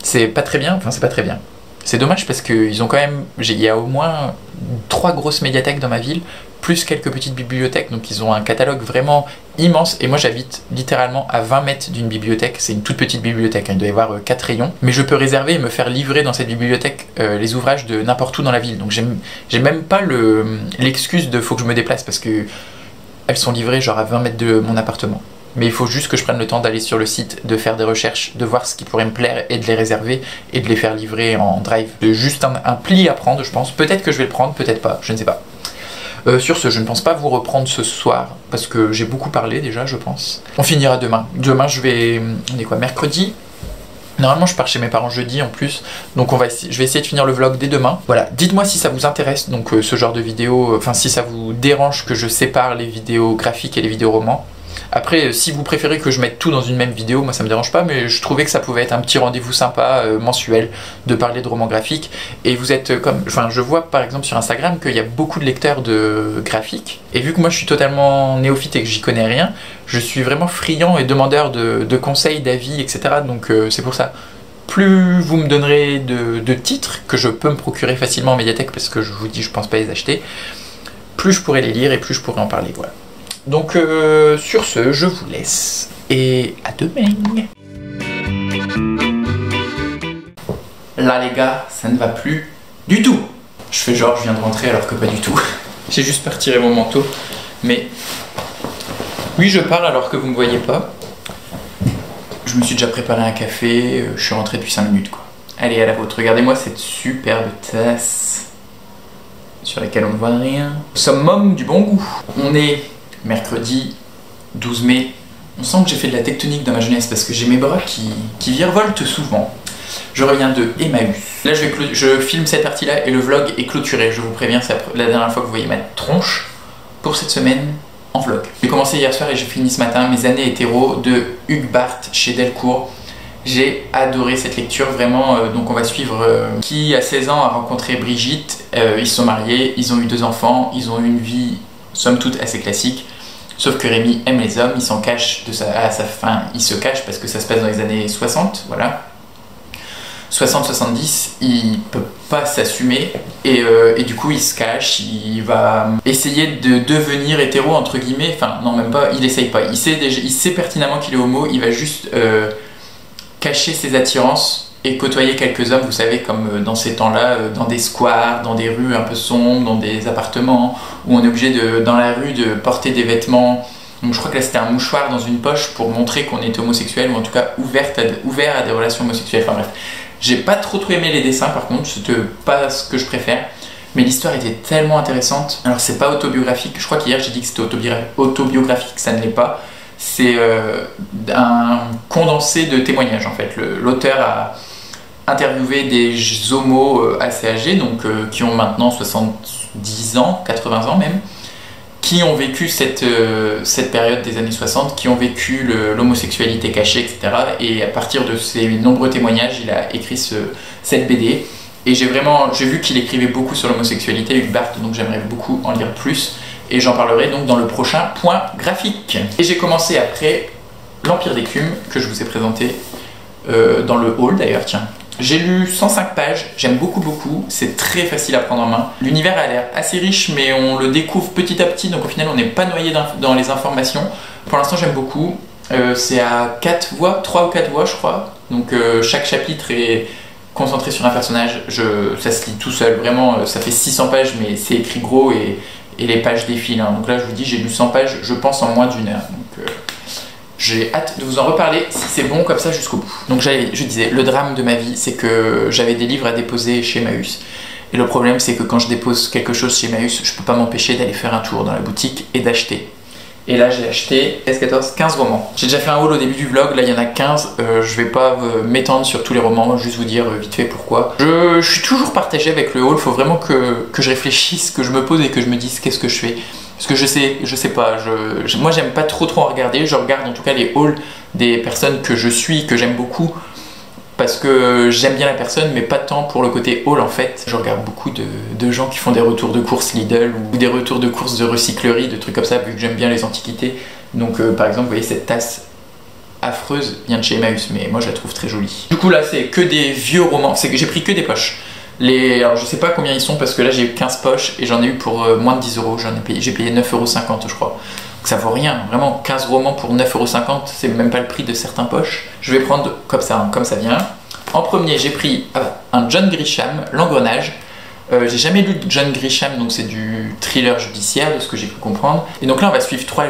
C'est pas très bien. Enfin, c'est pas très bien. C'est dommage parce qu'ils ont quand même... Il y a au moins 3 grosses médiathèques dans ma ville, plus quelques petites bibliothèques, donc ils ont un catalogue vraiment immense. Et moi j'habite littéralement à 20 mètres d'une bibliothèque, c'est une toute petite bibliothèque, hein. Il doit y avoir 4 rayons. Mais je peux réserver et me faire livrer dans cette bibliothèque les ouvrages de n'importe où dans la ville. Donc j'ai même pas l'excuse de faut que je me déplace parce que elles sont livrées genre à 20 mètres de mon appartement. Mais il faut juste que je prenne le temps d'aller sur le site, de faire des recherches, de voir ce qui pourrait me plaire et de les réserver et de les faire livrer en drive. Juste un pli à prendre, je pense. Peut-être que je vais le prendre, peut-être pas, je ne sais pas. Sur ce, je ne pense pas vous reprendre ce soir parce que j'ai beaucoup parlé déjà, je pense. On finira demain. Demain, je vais... On est quoi, mercredi ? Normalement je pars chez mes parents jeudi en plus, donc je vais essayer de finir le vlog dès demain. Voilà, dites-moi si ça vous intéresse, donc ce genre de vidéo, enfin si ça vous dérange que je sépare les vidéos graphiques et les vidéos romans. Après, si vous préférez que je mette tout dans une même vidéo, moi ça me dérange pas, mais je trouvais que ça pouvait être un petit rendez-vous sympa, mensuel, de parler de romans graphiques. Et vous êtes comme... Enfin, je vois par exemple sur Instagram qu'il y a beaucoup de lecteurs de graphiques. Et vu que moi je suis totalement néophyte et que j'y connais rien, je suis vraiment friand et demandeur de conseils, d'avis, etc. Donc c'est pour ça. Plus vous me donnerez de titres que je peux me procurer facilement en médiathèque, parce que je vous dis, je pense pas les acheter, plus je pourrai les lire et plus je pourrai en parler, voilà. Donc sur ce, je vous laisse et à demain. Là les gars, ça ne va plus du tout. Je fais genre je viens de rentrer alors que pas du tout. J'ai juste retiré mon manteau, mais oui je parle alors que vous me voyez pas. Je me suis déjà préparé un café, je suis rentré depuis 5 minutes quoi. Allez à la vôtre, regardez-moi cette superbe tasse sur laquelle on ne voit rien. Summum du bon goût. On est... mercredi 12 mai, on sent que j'ai fait de la tectonique dans ma jeunesse parce que j'ai mes bras qui virevoltent souvent. Je reviens de Emmaüs. Là je filme cette partie là et le vlog est clôturé, je vous préviens, c'est la dernière fois que vous voyez ma tronche pour cette semaine en vlog. J'ai commencé hier soir et j'ai fini ce matin mes années hétéro de Hugues Barthes chez Delcourt. J'ai adoré cette lecture, vraiment. Donc on va suivre qui à 16 ans a rencontré Brigitte, ils se sont mariés, ils ont eu 2 enfants, ils ont eu une vie somme toute assez classique, sauf que Rémi aime les hommes, il s'en cache à sa fin, il se cache parce que ça se passe dans les années 60, voilà. 60-70, il peut pas s'assumer et du coup il se cache, il va essayer de devenir hétéro entre guillemets, enfin non même pas, il essaye pas, il sait pertinemment qu'il est homo, il va juste... cacher ses attirances et côtoyer quelques hommes, vous savez, comme dans ces temps-là, dans des squares, dans des rues un peu sombres, dans des appartements, où on est obligé, dans la rue, de porter des vêtements. Donc je crois que là, c'était un mouchoir dans une poche pour montrer qu'on est homosexuel, ou en tout cas ouvert à des relations homosexuelles. Enfin bref, j'ai pas trop aimé les dessins, par contre, c'était pas ce que je préfère. Mais l'histoire était tellement intéressante. Alors c'est pas autobiographique, je crois qu'hier j'ai dit que c'était autobiographique, ça ne l'est pas. C'est un condensé de témoignages en fait. L'auteur a interviewé des homos assez âgés, donc qui ont maintenant 70 ans, 80 ans même, qui ont vécu cette période des années 60, qui ont vécu l'homosexualité cachée, etc. Et à partir de ces nombreux témoignages, il a écrit cette BD. Et j'ai vu qu'il écrivait beaucoup sur l'homosexualité, Hugues Barthes, donc j'aimerais beaucoup en lire plus. Et j'en parlerai donc dans le prochain point graphique. Et j'ai commencé après l'Empire d'écume, que je vous ai présenté dans le hall d'ailleurs, tiens. J'ai lu 105 pages, j'aime beaucoup, c'est très facile à prendre en main. L'univers a l'air assez riche, mais on le découvre petit à petit, donc au final on n'est pas noyé dans les informations. Pour l'instant j'aime beaucoup, c'est à 4 voix, 3 ou 4 voix je crois, donc chaque chapitre est concentré sur un personnage, ça se lit tout seul, vraiment ça fait 600 pages, mais c'est écrit gros et les pages défilent, hein. Donc là je vous dis j'ai lu 100 pages je pense en moins d'1 heure, donc j'ai hâte de vous en reparler si c'est bon comme ça jusqu'au bout. Donc je disais, le drame de ma vie c'est que j'avais des livres à déposer chez Emmaüs et le problème c'est que quand je dépose quelque chose chez Emmaüs je peux pas m'empêcher d'aller faire un tour dans la boutique et d'acheter. Et là j'ai acheté S14 15 romans. J'ai déjà fait un haul au début du vlog, là il y en a 15, je vais pas m'étendre sur tous les romans, juste vous dire vite fait pourquoi. Je suis toujours partagé avec le haul, faut vraiment que je réfléchisse, que je me pose et que je me dise qu'est-ce que je fais. Parce que je sais pas, moi j'aime pas trop en regarder, je regarde en tout cas les hauls des personnes que je suis, que j'aime beaucoup. Parce que j'aime bien la personne, mais pas tant pour le côté haul en fait. Je regarde beaucoup de gens qui font des retours de courses Lidl ou des retours de courses de recyclerie, de trucs comme ça, vu que j'aime bien les antiquités. Donc par exemple, vous voyez cette tasse affreuse vient de chez Emmaüs, mais moi je la trouve très jolie. Du coup là, c'est que des vieux romans, c'est que j'ai pris que des poches. Alors je sais pas combien ils sont parce que là j'ai eu 15 poches et j'en ai eu pour moins de 10 €, j'ai payé 9,50 € je crois. Donc ça vaut rien, vraiment 15 romans pour 9,50 €, c'est même pas le prix de certains poches. Je vais prendre comme ça, hein, comme ça vient. En premier j'ai pris un John Grisham, L'Engrenage. J'ai jamais lu John Grisham, donc c'est du thriller judiciaire de ce que j'ai pu comprendre. Et donc là on va suivre 3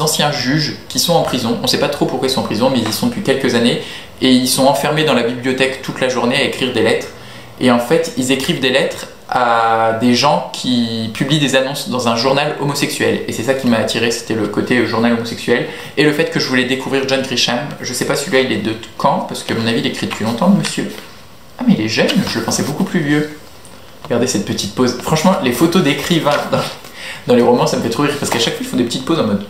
anciens juges qui sont en prison. On sait pas trop pourquoi ils sont en prison, mais ils y sont depuis quelques années. Et ils sont enfermés dans la bibliothèque toute la journée à écrire des lettres. Et en fait ils écrivent des lettres à des gens qui publient des annonces dans un journal homosexuel, et c'est ça qui m'a attiré, c'était le côté journal homosexuel et le fait que je voulais découvrir John Grisham. Je sais pas celui-là il est de quand, parce que à mon avis il écrit depuis longtemps monsieur. Ah mais il est jeune, je le pensais beaucoup plus vieux. Regardez cette petite pause, franchement les photos d'écrivains dans les romans ça me fait trop rire parce qu'à chaque fois ils font des petites pauses en mode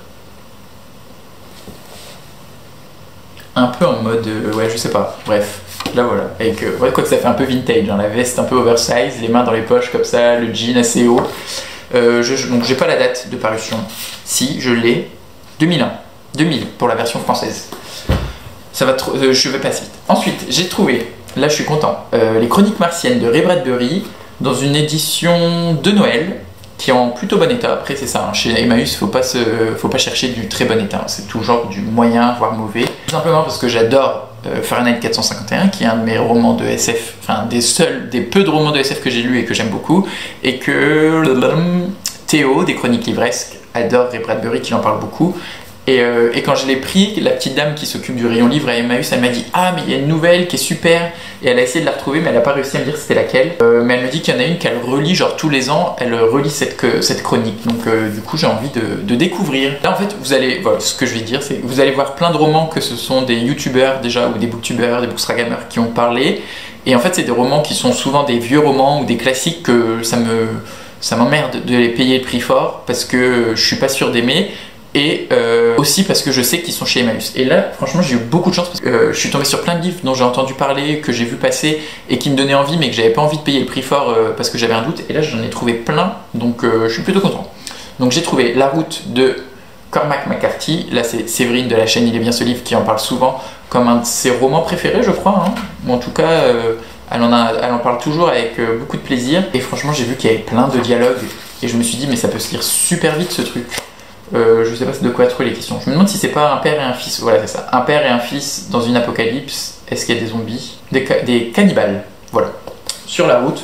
ouais je sais pas, bref. Là voilà, avec ouais, quoi que ça fait un peu vintage, hein, la veste un peu oversize, les mains dans les poches comme ça, le jean assez haut. Donc j'ai pas la date de parution, si je l'ai, 2000 pour la version française. Ça va trop, je vais passer vite. Ensuite j'ai trouvé, là je suis content, les Chroniques martiennes de Ray Bradbury dans une édition de Noël qui est en plutôt bon état. Après c'est ça, hein, chez Emmaüs faut pas chercher du très bon état, hein, c'est toujours du moyen voire mauvais. Tout simplement parce que j'adore Fahrenheit 451 qui est un de mes romans de SF, enfin des peu de romans de SF que j'ai lu et que j'aime beaucoup, et que Théo des Chroniques livresques adore Ray Bradbury qui en parle beaucoup, et quand je l'ai pris, la petite dame qui s'occupe du rayon livre à Emmaüs, elle m'a dit ah mais il y a une nouvelle qui est super, et elle a essayé de la retrouver mais elle n'a pas réussi à me dire c'était laquelle, mais elle me dit qu'il y en a une qu'elle relit genre tous les ans, elle relit cette chronique, donc du coup j'ai envie de découvrir. Là en fait vous allez, voilà ce que je vais dire, c'est vous allez voir plein de romans que ce sont des youtubeurs déjà ou des booktubeurs, des bookstagrammers qui ont parlé, et en fait c'est des romans qui sont souvent des vieux romans ou des classiques que ça m'emmerde de les payer le prix fort parce que je suis pas sûr d'aimer. et aussi parce que je sais qu'ils sont chez Emmaüs. Et là, franchement, j'ai eu beaucoup de chance parce que je suis tombé sur plein de livres dont j'ai entendu parler, que j'ai vu passer et qui me donnaient envie, mais que j'avais pas envie de payer le prix fort parce que j'avais un doute. Et là, j'en ai trouvé plein, donc je suis plutôt content. Donc j'ai trouvé La Route de Cormac McCarthy. Là, c'est Séverine de la chaîne Il est bien ce livre qui en parle souvent comme un de ses romans préférés, je crois, hein. Bon, en tout cas, elle en parle toujours avec beaucoup de plaisir. Et franchement, j'ai vu qu'il y avait plein de dialogues et je me suis dit, mais ça peut se lire super vite ce truc. Je sais pas de quoi trouver les questions. Je me demande si c'est pas un père et un fils. Voilà, c'est ça. Un père et un fils dans une apocalypse. Est-ce qu'il y a des zombies, des cannibales? Voilà. Sur la route.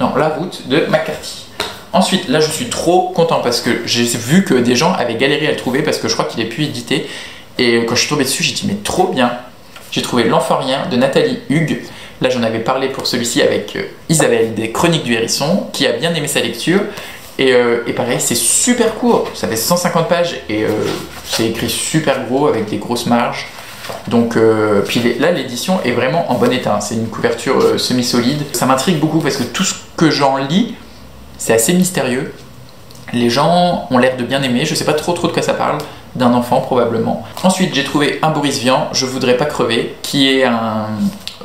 Non, La Route de McCarthy. Ensuite, là, je suis trop content parce que j'ai vu que des gens avaient galéré à le trouver parce que je crois qu'il est plus édité. Et quand je suis tombé dessus, j'ai dit, mais trop bien. J'ai trouvé L'Enfant-Rien de Nathalie Hugues. Là, j'en avais parlé pour celui-ci avec Isabelle des Chroniques du Hérisson, qui a bien aimé sa lecture. Et pareil, c'est super court. Ça fait 150 pages et c'est écrit super gros avec des grosses marges. Donc, puis là, l'édition est vraiment en bon état. C'est une couverture semi-solide. Ça m'intrigue beaucoup parce que tout ce que j'en lis, c'est assez mystérieux. Les gens ont l'air de bien aimer. Je sais pas trop de quoi ça parle. D'un enfant, probablement. Ensuite, j'ai trouvé un Boris Vian, Je voudrais pas crever, qui est un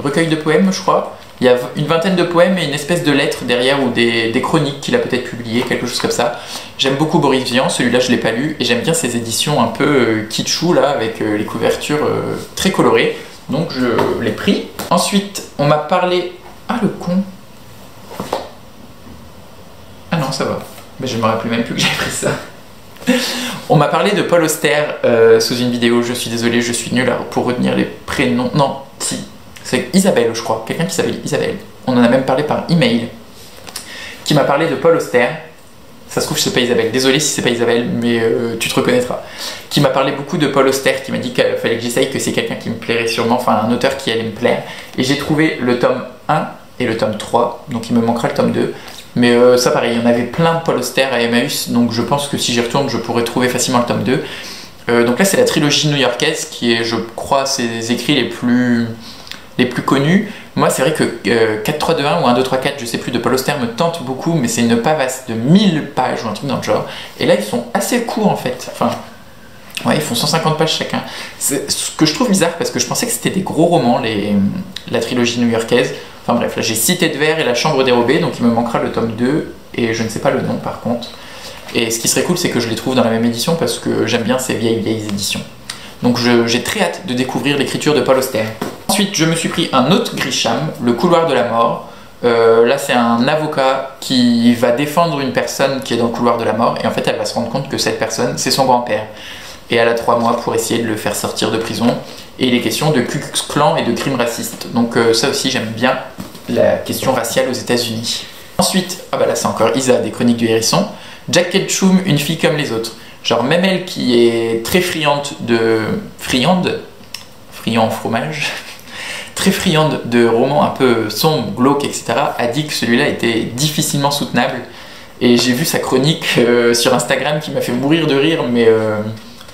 recueil de poèmes, je crois. Il y a une vingtaine de poèmes et une espèce de lettre derrière ou des chroniques qu'il a peut-être publiées, quelque chose comme ça. J'aime beaucoup Boris Vian, celui-là je l'ai pas lu, et j'aime bien ses éditions un peu kitschou là, avec les couvertures très colorées, donc je l'ai pris. Ensuite, on m'a parlé... Ah le con! Ah non, ça va. Mais je me rappelle même plus que j'ai pris ça. On m'a parlé de Paul Auster sous une vidéo, je suis désolée, je suis nulle pour retenir les prénoms. Non, si, c'est Isabelle, je crois, quelqu'un qui s'appelle Isabelle. On en a même parlé par email, qui m'a parlé de Paul Auster. Ça se trouve, c'est pas Isabelle, désolée si c'est pas Isabelle, mais tu te reconnaîtras. Qui m'a parlé beaucoup de Paul Auster, qui m'a dit qu'il fallait que j'essaye, que c'est quelqu'un qui me plairait sûrement, enfin un auteur qui allait me plaire. Et j'ai trouvé le tome 1 et le tome 3, donc il me manquera le tome 2. Mais ça pareil, il y en avait plein de Paul Auster à Emmaüs, donc je pense que si j'y retourne, je pourrais trouver facilement le tome 2. Donc là, c'est la trilogie new-yorkaise qui est, je crois, ses écrits les plus connus. Moi, c'est vrai que 4-3-2-1 ou 1-2-3-4, je sais plus, de Paul Auster me tente beaucoup, mais c'est une pavasse de 1000 pages ou un truc dans le genre. Et là, ils sont assez courts en fait. Enfin, ouais, ils font 150 pages chacun. C'est ce que je trouve bizarre parce que je pensais que c'était des gros romans, la trilogie new-yorkaise. Enfin bref, là j'ai Cité de verre et La chambre dérobée, donc il me manquera le tome 2, et je ne sais pas le nom par contre. Et ce qui serait cool, c'est que je les trouve dans la même édition, parce que j'aime bien ces vieilles éditions. Donc j'ai très hâte de découvrir l'écriture de Paul Auster. Ensuite, je me suis pris un autre Grisham, Le couloir de la mort. Là, c'est un avocat qui va défendre une personne qui est dans le couloir de la mort, et en fait, elle va se rendre compte que cette personne, c'est son grand-père. Et elle a 3 mois pour essayer de le faire sortir de prison. Et il est question de Ku Klux Klan et de crimes racistes. Donc ça aussi, j'aime bien la question raciale aux États-Unis. Ensuite, ah bah là c'est encore Isa des Chroniques du Hérisson. Jack Ketchum, Une fille comme les autres. Genre même elle qui est très friande fromage, très friande de romans un peu sombres, glauques, etc. a dit que celui-là était difficilement soutenable. Et j'ai vu sa chronique sur Instagram qui m'a fait mourir de rire, mais...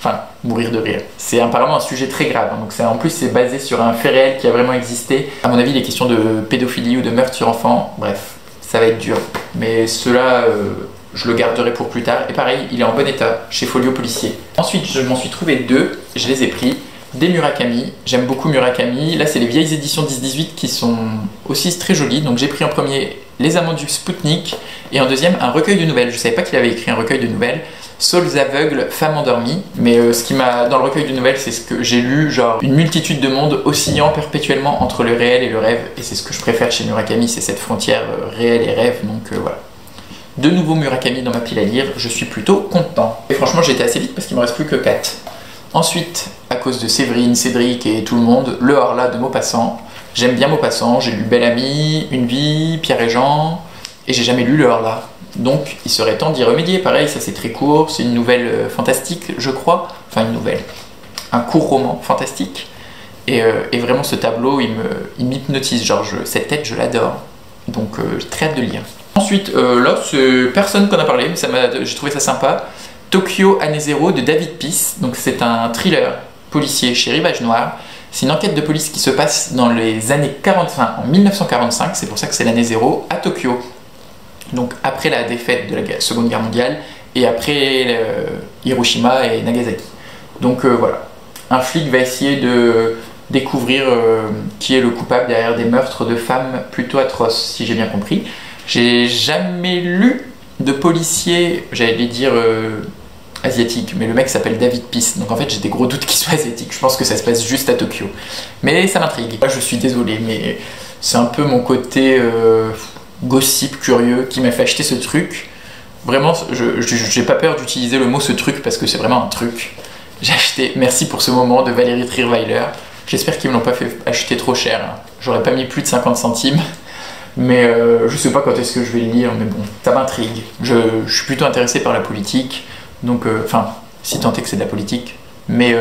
Enfin, mourir de rire. C'est apparemment un sujet très grave, hein. Donc en plus c'est basé sur un fait réel qui a vraiment existé. À mon avis, il est question de pédophilie ou de meurtre sur enfant. Bref, ça va être dur. Mais cela, je le garderai pour plus tard. Et pareil, il est en bon état chez Folio Policier. Ensuite, je m'en suis trouvé 2, je les ai pris. Des Murakami, j'aime beaucoup Murakami. Là, c'est les vieilles éditions 10-18 qui sont aussi très jolies. Donc j'ai pris en premier Les Amants du Spoutnik et en deuxième un recueil de nouvelles. Je savais pas qu'il avait écrit un recueil de nouvelles. Saules aveugles, femmes endormies. Mais ce qui m'a dans le recueil de nouvelles, c'est ce que j'ai lu, genre une multitude de mondes oscillant perpétuellement entre le réel et le rêve. Et c'est ce que je préfère chez Murakami, c'est cette frontière réelle et rêve. Donc voilà. De nouveau Murakami dans ma pile à lire, je suis plutôt content. Et franchement, j'étais assez vite parce qu'il me reste plus que 4. Ensuite, à cause de Séverine, Cédric et tout le monde, Le Horla de Maupassant. J'aime bien Maupassant, j'ai lu Bel Ami, Une vie, Pierre et Jean, et j'ai jamais lu Le Horla. Donc il serait temps d'y remédier. Pareil, ça c'est très court, c'est une nouvelle fantastique, je crois. Enfin une nouvelle, un court roman fantastique. Et vraiment ce tableau, il m'hypnotise. Genre cette tête, je l'adore. Donc j'ai très hâte de lire. Ensuite, là c'est personne qu'on a parlé, mais j'ai trouvé ça sympa. Tokyo Année Zéro de David Peace. Donc c'est un thriller policier chez Rivage Noire. C'est une enquête de police qui se passe dans les années 45, en 1945. C'est pour ça que c'est l'année zéro à Tokyo. Donc après la défaite de la Seconde Guerre mondiale et après Hiroshima et Nagasaki. Donc voilà, un flic va essayer de découvrir qui est le coupable derrière des meurtres de femmes plutôt atroces, si j'ai bien compris. J'ai jamais lu de policier, j'allais dire asiatique, mais le mec s'appelle David Peace, donc en fait j'ai des gros doutes qu'il soit asiatique, je pense que ça se passe juste à Tokyo. Mais ça m'intrigue, je suis désolé, mais c'est un peu mon côté gossip curieux qui m'a fait acheter ce truc. Vraiment, je n'ai pas peur d'utiliser le mot ce truc parce que c'est vraiment un truc. J'ai acheté Merci pour ce moment de Valérie Trierweiler. J'espère qu'ils ne l'ont pas fait acheter trop cher. J'aurais pas mis plus de 50 centimes. Mais je sais pas quand est-ce que je vais le lire, mais bon, ça m'intrigue. Je suis plutôt intéressé par la politique. Donc, enfin, si tant est que c'est de la politique. Mais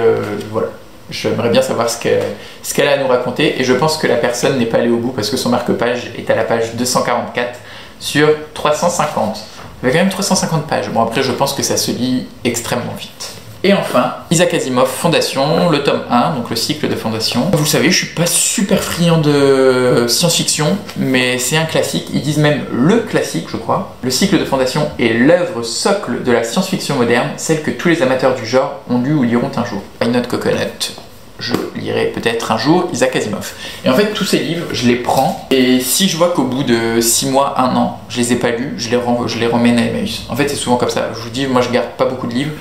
voilà, j'aimerais bien savoir ce qu'elle a à nous raconter. Et je pense que la personne n'est pas allée au bout parce que son marque-page est à la page 244 sur 350. Il y a quand même 350 pages. Bon, après, je pense que ça se lit extrêmement vite. Et enfin, Isaac Asimov, Fondation, le tome 1, donc le cycle de Fondation. Vous le savez, je suis pas super friand de science-fiction, mais c'est un classique, ils disent même le classique, je crois. Le cycle de Fondation est l'œuvre socle de la science-fiction moderne, celle que tous les amateurs du genre ont lu ou liront un jour. Why Not Coconut, je lirai peut-être un jour Isaac Asimov. Et en fait, tous ces livres, je les prends, et si je vois qu'au bout de 6 mois, 1 an, je les ai pas lus, je les remène à Emmaüs. En fait, c'est souvent comme ça. Je vous dis, moi, je garde pas beaucoup de livres.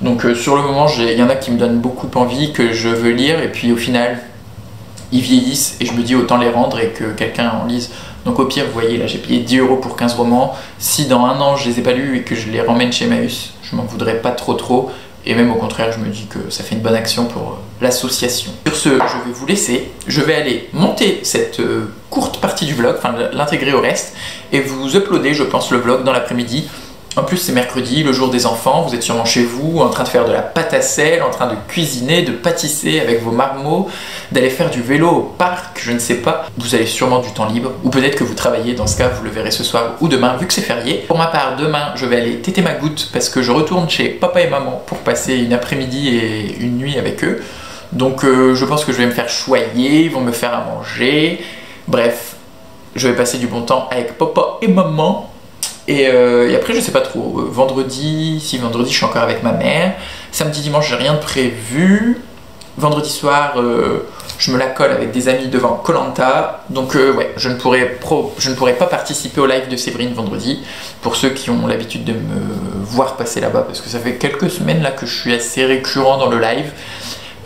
Donc sur le moment, il y en a qui me donnent beaucoup envie, que je veux lire, et puis au final, ils vieillissent, et je me dis autant les rendre et que quelqu'un en lise. Donc au pire, vous voyez, là j'ai payé 10 € pour 15 romans. Si dans un an, je les ai pas lus et que je les ramène chez Emmaüs, je m'en voudrais pas trop, et même au contraire, je me dis que ça fait une bonne action pour l'association. Sur ce, je vais vous laisser, je vais aller monter cette courte partie du vlog, enfin l'intégrer au reste, et vous uploader, je pense, le vlog dans l'après-midi. En plus, c'est mercredi, le jour des enfants, vous êtes sûrement chez vous, en train de faire de la pâte à sel, en train de cuisiner, de pâtisser avec vos marmots, d'aller faire du vélo au parc, je ne sais pas. Vous avez sûrement du temps libre, ou peut-être que vous travaillez, dans ce cas, vous le verrez ce soir ou demain, vu que c'est férié. Pour ma part, demain, je vais aller téter ma goutte parce que je retourne chez papa et maman pour passer une après-midi et une nuit avec eux. Donc, je pense que je vais me faire choyer, ils vont me faire à manger. Bref, je vais passer du bon temps avec papa et maman. Et après, je sais pas trop, vendredi, je suis encore avec ma mère, samedi, dimanche, j'ai rien de prévu, vendredi soir, je me la colle avec des amis devant Koh-Lanta, donc ouais, je ne pourrai pas participer au live de Séverine vendredi, pour ceux qui ont l'habitude de me voir passer là-bas, parce que ça fait quelques semaines là que je suis assez récurrent dans le live,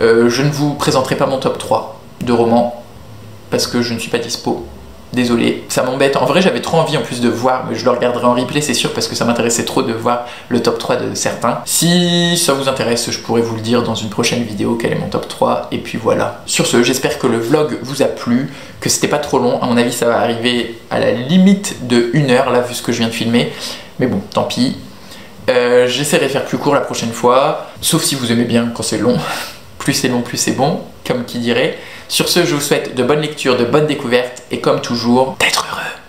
je ne vous présenterai pas mon top 3 de romans, parce que je ne suis pas dispo. Désolé, ça m'embête. En vrai, j'avais trop envie en plus de voir, mais je le regarderai en replay, c'est sûr, parce que ça m'intéressait trop de voir le top 3 de certains. Si ça vous intéresse, je pourrais vous le dire dans une prochaine vidéo quel est mon top 3, et puis voilà. Sur ce, j'espère que le vlog vous a plu, que c'était pas trop long. À mon avis, ça va arriver à la limite de 1 heure, là, vu ce que je viens de filmer. Mais bon, tant pis. J'essaierai de faire plus court la prochaine fois, sauf si vous aimez bien quand c'est long. Plus c'est long, plus c'est bon, comme qui dirait. Sur ce, je vous souhaite de bonnes lectures, de bonnes découvertes et comme toujours, d'être heureux.